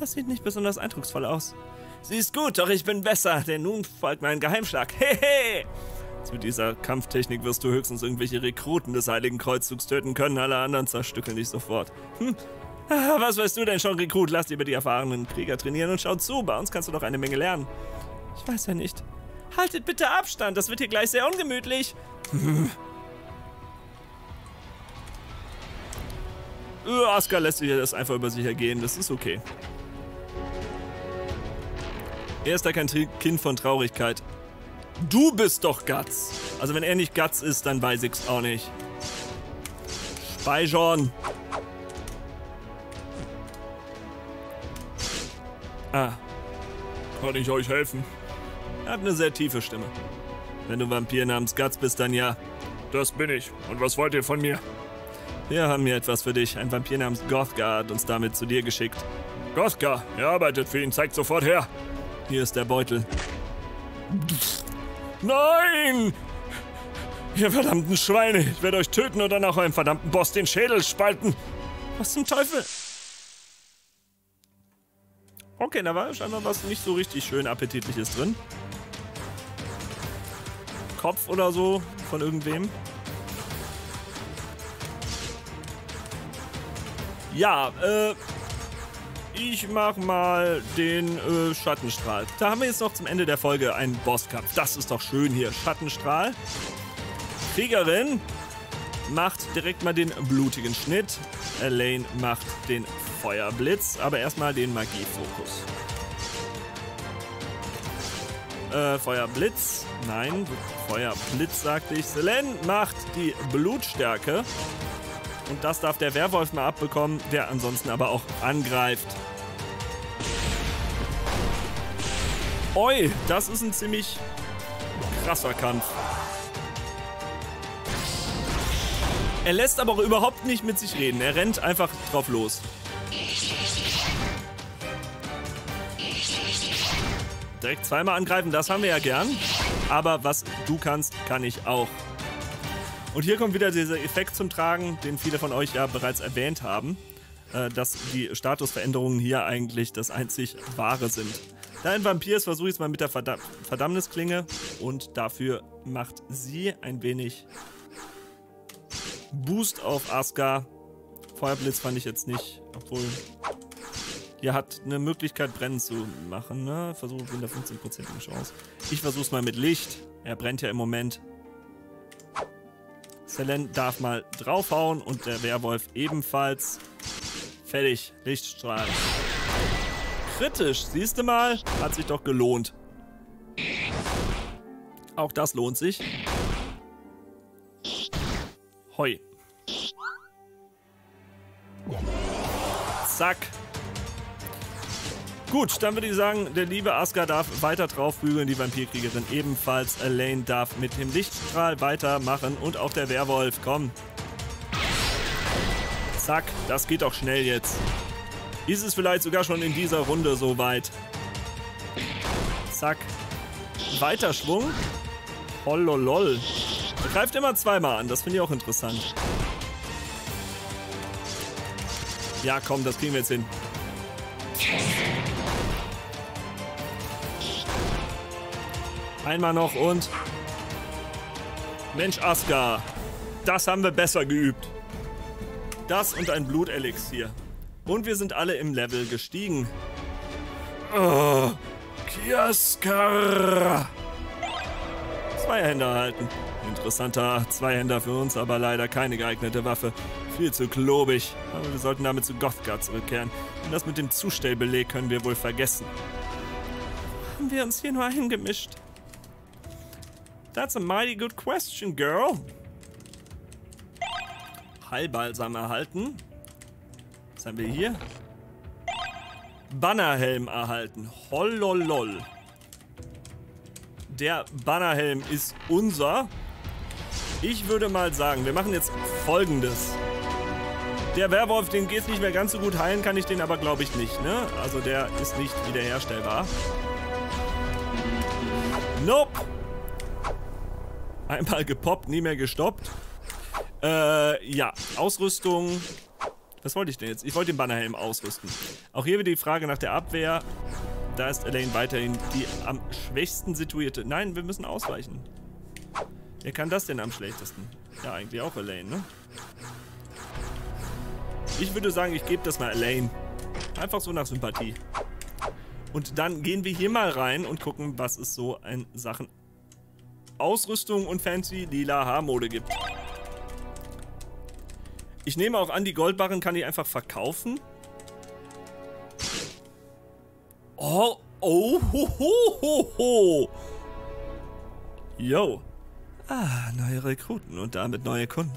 Das sieht nicht besonders eindrucksvoll aus. Sie ist gut, doch ich bin besser, denn nun folgt mein Geheimschlag. Hehe! Mit dieser Kampftechnik wirst du höchstens irgendwelche Rekruten des Heiligen Kreuzzugs töten können, alle anderen zerstückeln dich sofort. Hm? Was weißt du denn schon, Rekrut? Lass lieber die erfahrenen Krieger trainieren und schau zu, bei uns kannst du doch eine Menge lernen. Ich weiß ja nicht. Haltet bitte Abstand, das wird hier gleich sehr ungemütlich. Asgar lässt sich das einfach über sich ergehen, das ist okay. Er ist da kein Kind von Traurigkeit. Du bist doch Guts. Also wenn er nicht Guts ist, dann weiß ich's auch nicht. Speichern. Ah. Kann ich euch helfen? Ihr habt eine sehr tiefe Stimme. Wenn du Vampir namens Guts bist, dann ja. Das bin ich. Und was wollt ihr von mir? Wir haben hier etwas für dich. Ein Vampir namens Gothgar hat uns damit zu dir geschickt. Gothgar? Ihr arbeitet für ihn. Zeigt sofort her. Hier ist der Beutel. Nein! Ihr verdammten Schweine! Ich werde euch töten und dann auch eurem verdammten Boss den Schädel spalten! Was zum Teufel? Okay, da war scheinbar was nicht so richtig schön Appetitliches drin. Kopf oder so von irgendwem. Ja, ich mach mal den Schattenstrahl. Da haben wir jetzt noch zum Ende der Folge einen Bosskampf. Das ist doch schön hier. Schattenstrahl. Kriegerin macht direkt mal den blutigen Schnitt. Alaine macht den Feuerblitz. Aber erstmal den Magiefokus. Feuerblitz. Nein, Feuerblitz sagte ich. Celene macht die Blutstärke. Und das darf der Werwolf mal abbekommen, der ansonsten aber auch angreift. Oi, das ist ein ziemlich krasser Kampf. Er lässt aber auch überhaupt nicht mit sich reden. Er rennt einfach drauf los. Direkt zweimal angreifen, das haben wir ja gern. Aber was du kannst, kann ich auch. Und hier kommt wieder dieser Effekt zum Tragen, den viele von euch ja bereits erwähnt haben, dass die Statusveränderungen hier eigentlich das einzig Wahre sind. Da ein Vampir ist, versuche ich es mal mit der Verdammnisklinge und dafür macht sie ein wenig Boost auf Asgar. Feuerblitz fand ich jetzt nicht, obwohl ihr habt eine Möglichkeit brennen zu machen, ne? Versuche unter 15% Chance. Ich versuche es mal mit Licht, er brennt ja im Moment. Celene darf mal draufhauen und der Werwolf ebenfalls. Fertig, Lichtstrahl. Kritisch, siehst du mal? Hat sich doch gelohnt. Auch das lohnt sich. Hoi. Zack. Gut, dann würde ich sagen, der liebe Asgar darf weiter draufbügeln, die Vampirkriegerin ebenfalls. Alaine darf mit dem Lichtstrahl weitermachen und auch der Werwolf, komm. Zack, das geht auch schnell jetzt. Ist es vielleicht sogar schon in dieser Runde soweit. Zack. Weiter Schwung. Hollolol. Er greift immer zweimal an, das finde ich auch interessant. Ja, komm, das kriegen wir jetzt hin. Einmal noch und... Mensch, Asgar, das haben wir besser geübt. Das und ein Blutelixier. Und wir sind alle im Level gestiegen. Oh, Kiaskar! Zweihänder erhalten. Interessanter Zweihänder für uns, aber leider keine geeignete Waffe. Viel zu klobig. Aber wir sollten damit zu Gothgar zurückkehren. Und das mit dem Zustellbeleg können wir wohl vergessen. Haben wir uns hier nur eingemischt? That's a mighty good question, girl. Heilbalsam erhalten. Was haben wir hier? Bannerhelm erhalten. Hollolol. Der Bannerhelm ist unser. Ich würde mal sagen, wir machen jetzt Folgendes. Der Werwolf, den geht es nicht mehr ganz so gut, heilen kann ich den aber glaube ich nicht, ne? Also der ist nicht wiederherstellbar. Nope. Einmal gepoppt, nie mehr gestoppt. Ja, Ausrüstung. Was wollte ich denn jetzt? Ich wollte den Bannerhelm ausrüsten. Auch hier wieder die Frage nach der Abwehr. Da ist Alaine weiterhin die am schwächsten situierte. Nein, wir müssen ausweichen. Wer kann das denn am schlechtesten? Ja, eigentlich auch Alaine, ne? Ich würde sagen, ich gebe das mal Alaine. Einfach so nach Sympathie. Und dann gehen wir hier mal rein und gucken, was es so in Sachen Ausrüstung und fancy lila Haarmode gibt. Ich nehme auch an, die Goldbarren kann ich einfach verkaufen. Oh, oh, ho, ho, ho, ho. Yo. Ah, neue Rekruten und damit neue Kunden.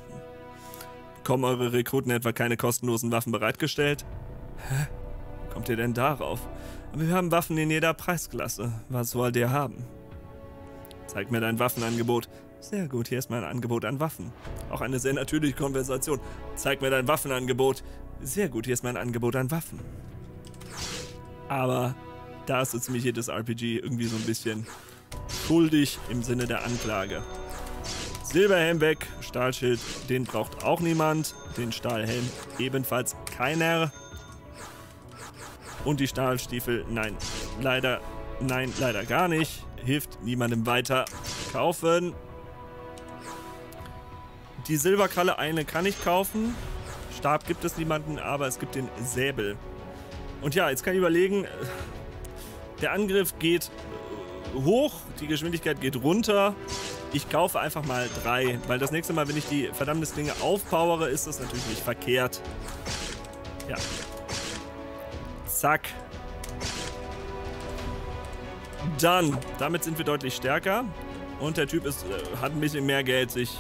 Bekommen eure Rekruten etwa keine kostenlosen Waffen bereitgestellt? Hä? Kommt ihr denn darauf? Wir haben Waffen in jeder Preisklasse. Was wollt ihr haben? Zeig mir dein Waffenangebot. Sehr gut, hier ist mein Angebot an Waffen. Auch eine sehr natürliche Konversation. Zeig mir dein Waffenangebot. Sehr gut, hier ist mein Angebot an Waffen. Aber da ist so ziemlich jedes RPG irgendwie so ein bisschen schuldig im Sinne der Anklage. Silberhelm weg, Stahlschild, den braucht auch niemand. Den Stahlhelm ebenfalls keiner. Und die Stahlstiefel, nein, leider gar nicht. Hilft niemandem weiter. Kaufen. Die Silberkralle eine kann ich kaufen. Stab gibt es niemanden, aber es gibt den Säbel. Und ja, jetzt kann ich überlegen, der Angriff geht hoch, die Geschwindigkeit geht runter. Ich kaufe einfach mal 3, weil das nächste Mal, wenn ich die Verdammnisklinge aufpowere, ist das natürlich nicht verkehrt. Ja. Zack. Dann, damit sind wir deutlich stärker. Und der Typ ist, hat ein bisschen mehr Geld, sich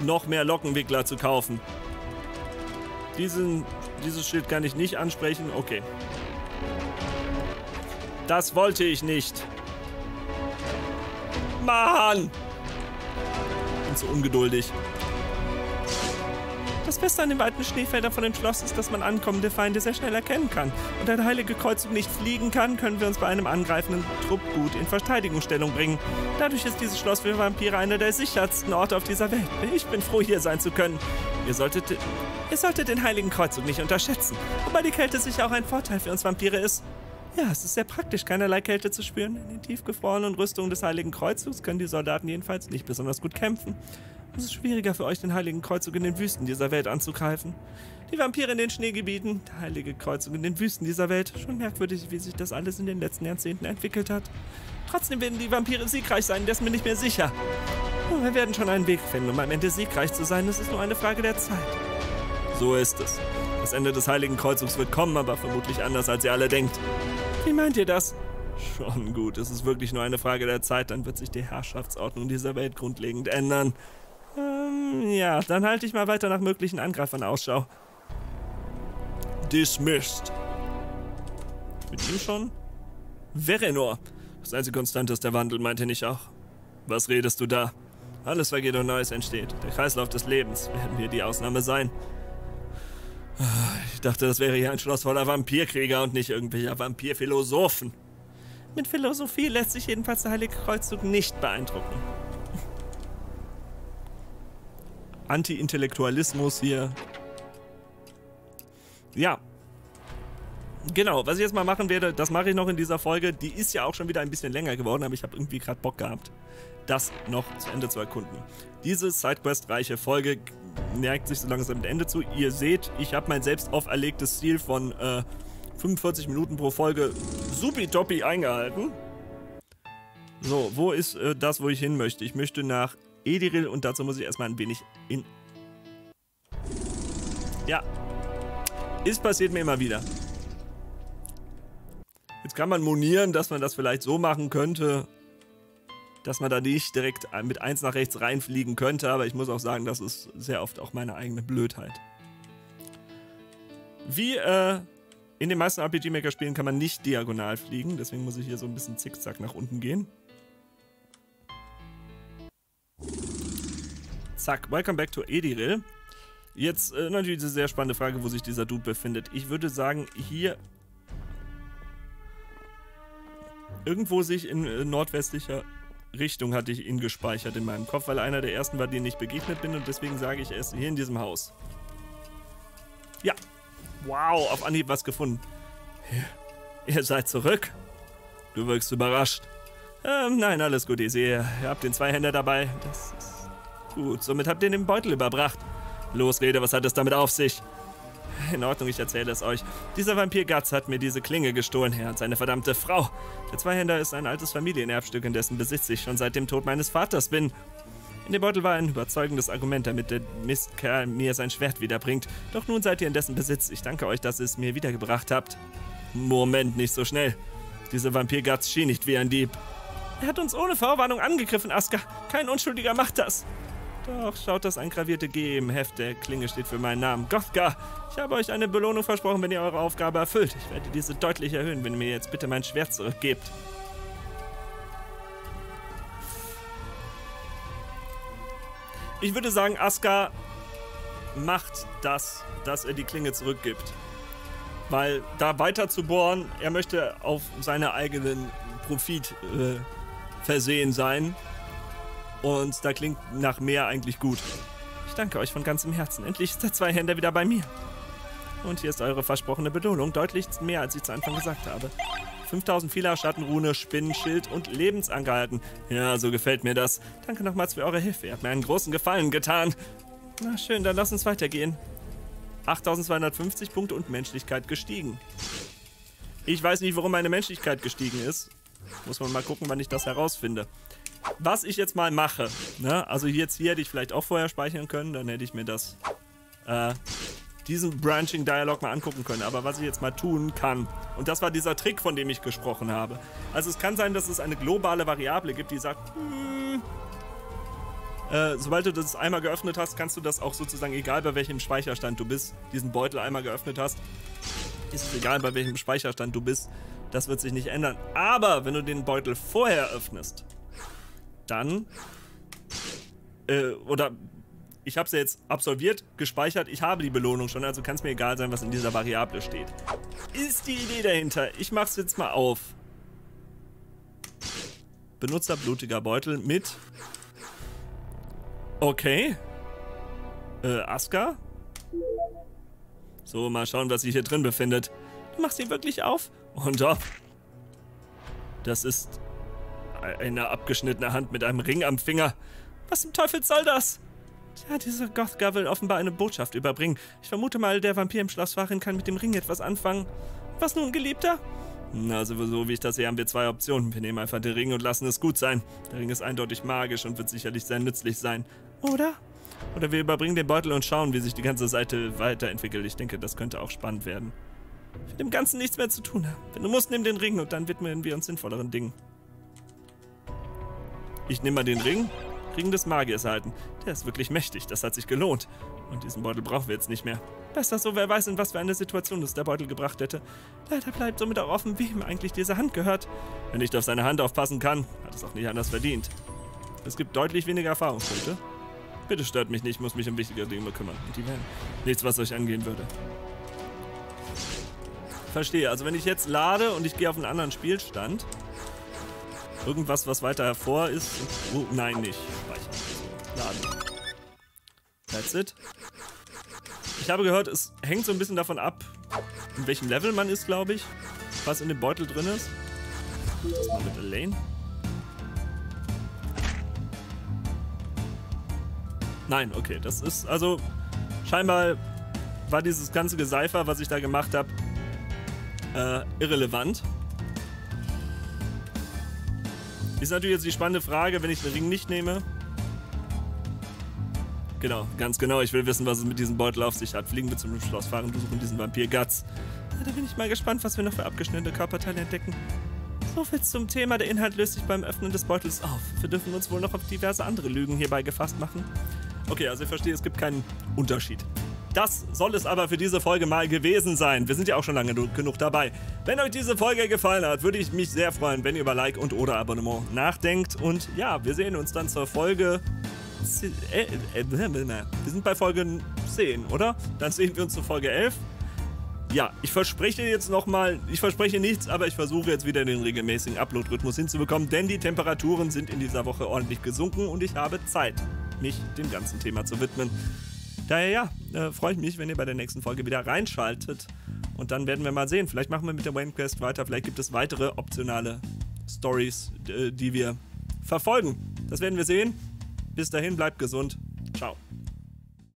noch mehr Lockenwickler zu kaufen. Dieses Schild kann ich nicht ansprechen. Okay. Das wollte ich nicht. Mann! Ich bin so ungeduldig. Das Beste an den weiten Schneefeldern von dem Schloss ist, dass man ankommende Feinde sehr schnell erkennen kann. Und da der Heilige Kreuzzug nicht fliegen kann, können wir uns bei einem angreifenden Trupp gut in Verteidigungsstellung bringen. Dadurch ist dieses Schloss für Vampire einer der sichersten Orte auf dieser Welt. Ich bin froh, hier sein zu können. Ihr solltet den Heiligen Kreuzzug nicht unterschätzen, wobei die Kälte sicher auch ein Vorteil für uns Vampire ist. Ja, es ist sehr praktisch, keinerlei Kälte zu spüren. In den tiefgefrorenen Rüstungen des Heiligen Kreuzzugs können die Soldaten jedenfalls nicht besonders gut kämpfen. Es ist schwieriger für euch, den Heiligen Kreuzzug in den Wüsten dieser Welt anzugreifen. Die Vampire in den Schneegebieten, der Heilige Kreuzzug in den Wüsten dieser Welt. Schon merkwürdig, wie sich das alles in den letzten Jahrzehnten entwickelt hat. Trotzdem werden die Vampire siegreich sein, das ist mir nicht mehr sicher. Aber wir werden schon einen Weg finden, um am Ende siegreich zu sein. Es ist nur eine Frage der Zeit. So ist es. Das Ende des Heiligen Kreuzzugs wird kommen, aber vermutlich anders, als ihr alle denkt. Wie meint ihr das? Schon gut, es ist wirklich nur eine Frage der Zeit, dann wird sich die Herrschaftsordnung dieser Welt grundlegend ändern. Ja, dann halte ich mal weiter nach möglichen Angreifern Ausschau. Dismissed. Mit ihm schon? Verenor. Das einzige Konstante ist der Wandel, meint ihr nicht auch? Was redest du da? Alles vergeht und Neues entsteht. Der Kreislauf des Lebens. Werden wir die Ausnahme sein? Ich dachte, das wäre hier ein Schloss voller Vampirkrieger und nicht irgendwelcher Vampirphilosophen. Mit Philosophie lässt sich jedenfalls der Heilige Kreuzzug nicht beeindrucken. Anti-Intellektualismus hier. Ja. Genau, was ich jetzt mal machen werde, das mache ich noch in dieser Folge. Die ist ja auch schon wieder ein bisschen länger geworden, aber ich habe irgendwie gerade Bock gehabt, das noch zu Ende zu erkunden. Diese Sidequest-reiche Folge merkt sich so langsam mit Ende zu. Ihr seht, ich habe mein selbst auferlegtes Ziel von 45 Minuten pro Folge supi-topi eingehalten. So, wo ist das, wo ich hin möchte? Ich möchte nach Ediril und dazu muss ich erstmal ein wenig in... Ja. Ist passiert mir immer wieder. Jetzt kann man monieren, dass man das vielleicht so machen könnte, dass man da nicht direkt mit 1 nach rechts reinfliegen könnte, aber ich muss auch sagen, das ist sehr oft auch meine eigene Blödheit. Wie in den meisten RPG-Maker-Spielen kann man nicht diagonal fliegen, deswegen muss ich hier so ein bisschen zickzack nach unten gehen. Zack, welcome back to Ediril. Jetzt natürlich diese sehr spannende Frage, wo sich dieser Dude befindet. Ich würde sagen, hier... Irgendwo sich in nordwestlicher Richtung hatte ich ihn gespeichert in meinem Kopf, weil einer der ersten war, denen ich begegnet bin und deswegen sage ich, er ist hier in diesem Haus. Ja. Wow, auf Anhieb was gefunden. Ihr seid zurück? Du wirkst überrascht. Nein, alles gut, ich sehe, ihr habt den Zweihänder dabei. Das ist gut, somit habt ihr den Beutel überbracht. Los, Rede, was hat es damit auf sich? In Ordnung, ich erzähle es euch. Dieser Vampir Guts hat mir diese Klinge gestohlen, Herr, und seine verdammte Frau. Der Zweihänder ist ein altes Familienerbstück, in dessen Besitz ich schon seit dem Tod meines Vaters bin. In dem Beutel war ein überzeugendes Argument, damit der Mistkerl mir sein Schwert wiederbringt. Doch nun seid ihr in dessen Besitz. Ich danke euch, dass ihr es mir wiedergebracht habt. Moment, nicht so schnell. Dieser Vampir Guts schien nicht wie ein Dieb. Er hat uns ohne Vorwarnung angegriffen, Asgar. Kein Unschuldiger macht das. Doch, schaut, das eingravierte G im Heft der Klinge steht für meinen Namen. Gothgar, ich habe euch eine Belohnung versprochen, wenn ihr eure Aufgabe erfüllt. Ich werde diese deutlich erhöhen, wenn ihr mir jetzt bitte mein Schwert zurückgebt. Ich würde sagen, Asuka macht das, dass er die Klinge zurückgibt. Weil da weiter zu bohren, er möchte auf seinen eigenen Profit versehen sein. Und da klingt nach mehr eigentlich gut. Ich danke euch von ganzem Herzen. Endlich ist der Zweihänder wieder bei mir. Und hier ist eure versprochene Belohnung. Deutlich mehr, als ich zu Anfang gesagt habe. 5000 Fehler, Schattenrune, Spinnenschild und Lebensangehalten. Ja, so gefällt mir das. Danke nochmals für eure Hilfe. Ihr habt mir einen großen Gefallen getan. Na schön, dann lass uns weitergehen. 8250 Punkte und Menschlichkeit gestiegen. Ich weiß nicht, warum meine Menschlichkeit gestiegen ist. Muss man mal gucken, wann ich das herausfinde. Was ich jetzt mal mache, ne? Also jetzt hier hätte ich vielleicht auch vorher speichern können, dann hätte ich mir das, diesen Branching-Dialog mal angucken können. Aber was ich jetzt mal tun kann, und das war dieser Trick, von dem ich gesprochen habe. Also es kann sein, dass es eine globale Variable gibt, die sagt, sobald du das einmal geöffnet hast, kannst du das auch sozusagen, egal bei welchem Speicherstand du bist, diesen Beutel einmal geöffnet hast, ist es egal, bei welchem Speicherstand du bist, das wird sich nicht ändern. Aber wenn du den Beutel vorher öffnest, dann, oder ich habe es ja jetzt absolviert, gespeichert, ich habe die Belohnung schon, also kann es mir egal sein, was in dieser Variable steht. Ist die Idee dahinter. Ich mache es jetzt mal auf. Benutzer blutiger Beutel mit... Okay. Asuka? So, mal schauen, was sich hier drin befindet. Du machst ihn wirklich auf? Und doch. Das ist... Eine abgeschnittene Hand mit einem Ring am Finger. Was zum Teufel soll das? Tja, dieser Gothgar will offenbar eine Botschaft überbringen. Ich vermute mal, der Vampir im Schloss Faryn kann mit dem Ring etwas anfangen. Was nun, Geliebter? Also so wie ich das sehe, haben wir zwei Optionen. Wir nehmen einfach den Ring und lassen es gut sein. Der Ring ist eindeutig magisch und wird sicherlich sehr nützlich sein. Oder? Oder wir überbringen den Beutel und schauen, wie sich die ganze Seite weiterentwickelt. Ich denke, das könnte auch spannend werden. Mit dem Ganzen nichts mehr zu tun haben. Wenn du musst, nimm den Ring und dann widmen wir uns sinnvolleren Dingen. Ich nehme mal den Ring. Ring des Magiers erhalten. Der ist wirklich mächtig, das hat sich gelohnt. Und diesen Beutel brauchen wir jetzt nicht mehr. Besser so, wer weiß, in was für eine Situation es der Beutel gebracht hätte. Leider bleibt somit auch offen, wem eigentlich diese Hand gehört. Wer nicht auf seine Hand aufpassen kann, hat es auch nicht anders verdient. Es gibt deutlich weniger Erfahrungspunkte. Bitte stört mich nicht, ich muss mich um wichtige Dinge kümmern. Und die werden nichts, was euch angehen würde. Verstehe, also wenn ich jetzt lade und ich gehe auf einen anderen Spielstand... Irgendwas, was weiter hervor ist. Oh, nein, nicht. Speichern. Laden. That's it. Ich habe gehört, es hängt so ein bisschen davon ab, in welchem Level man ist, glaube ich. Was in dem Beutel drin ist. Das mal mit Alaine. Nein, okay, das ist also... Scheinbar war dieses ganze Geseifer, was ich da gemacht habe, irrelevant. Ist natürlich jetzt die spannende Frage, wenn ich den Ring nicht nehme. Genau, ganz genau. Ich will wissen, was es mit diesem Beutel auf sich hat. Fliegen wir zum Schloss Faryn, besuchen diesen Vampir Guts. Ja, da bin ich mal gespannt, was wir noch für abgeschnittene Körperteile entdecken. So viel zum Thema. Der Inhalt löst sich beim Öffnen des Beutels auf. Wir dürfen uns wohl noch auf diverse andere Lügen hierbei gefasst machen. Okay, also ich verstehe, es gibt keinen Unterschied. Das soll es aber für diese Folge mal gewesen sein. Wir sind ja auch schon lange genug dabei. Wenn euch diese Folge gefallen hat, würde ich mich sehr freuen, wenn ihr über Like und oder Abonnement nachdenkt. Und ja, wir sehen uns dann zur Folge... Wir sind bei Folge 10, oder? Dann sehen wir uns zur Folge 11. Ja, ich verspreche jetzt nochmal, ich verspreche nichts, aber ich versuche jetzt wieder den regelmäßigen Upload-Rhythmus hinzubekommen, denn die Temperaturen sind in dieser Woche ordentlich gesunken und ich habe Zeit, mich dem ganzen Thema zu widmen. Daher ja, freue ich mich, wenn ihr bei der nächsten Folge wieder reinschaltet. Und dann werden wir mal sehen. Vielleicht machen wir mit der Wayne Quest weiter. Vielleicht gibt es weitere optionale Stories, die wir verfolgen. Das werden wir sehen. Bis dahin, bleibt gesund.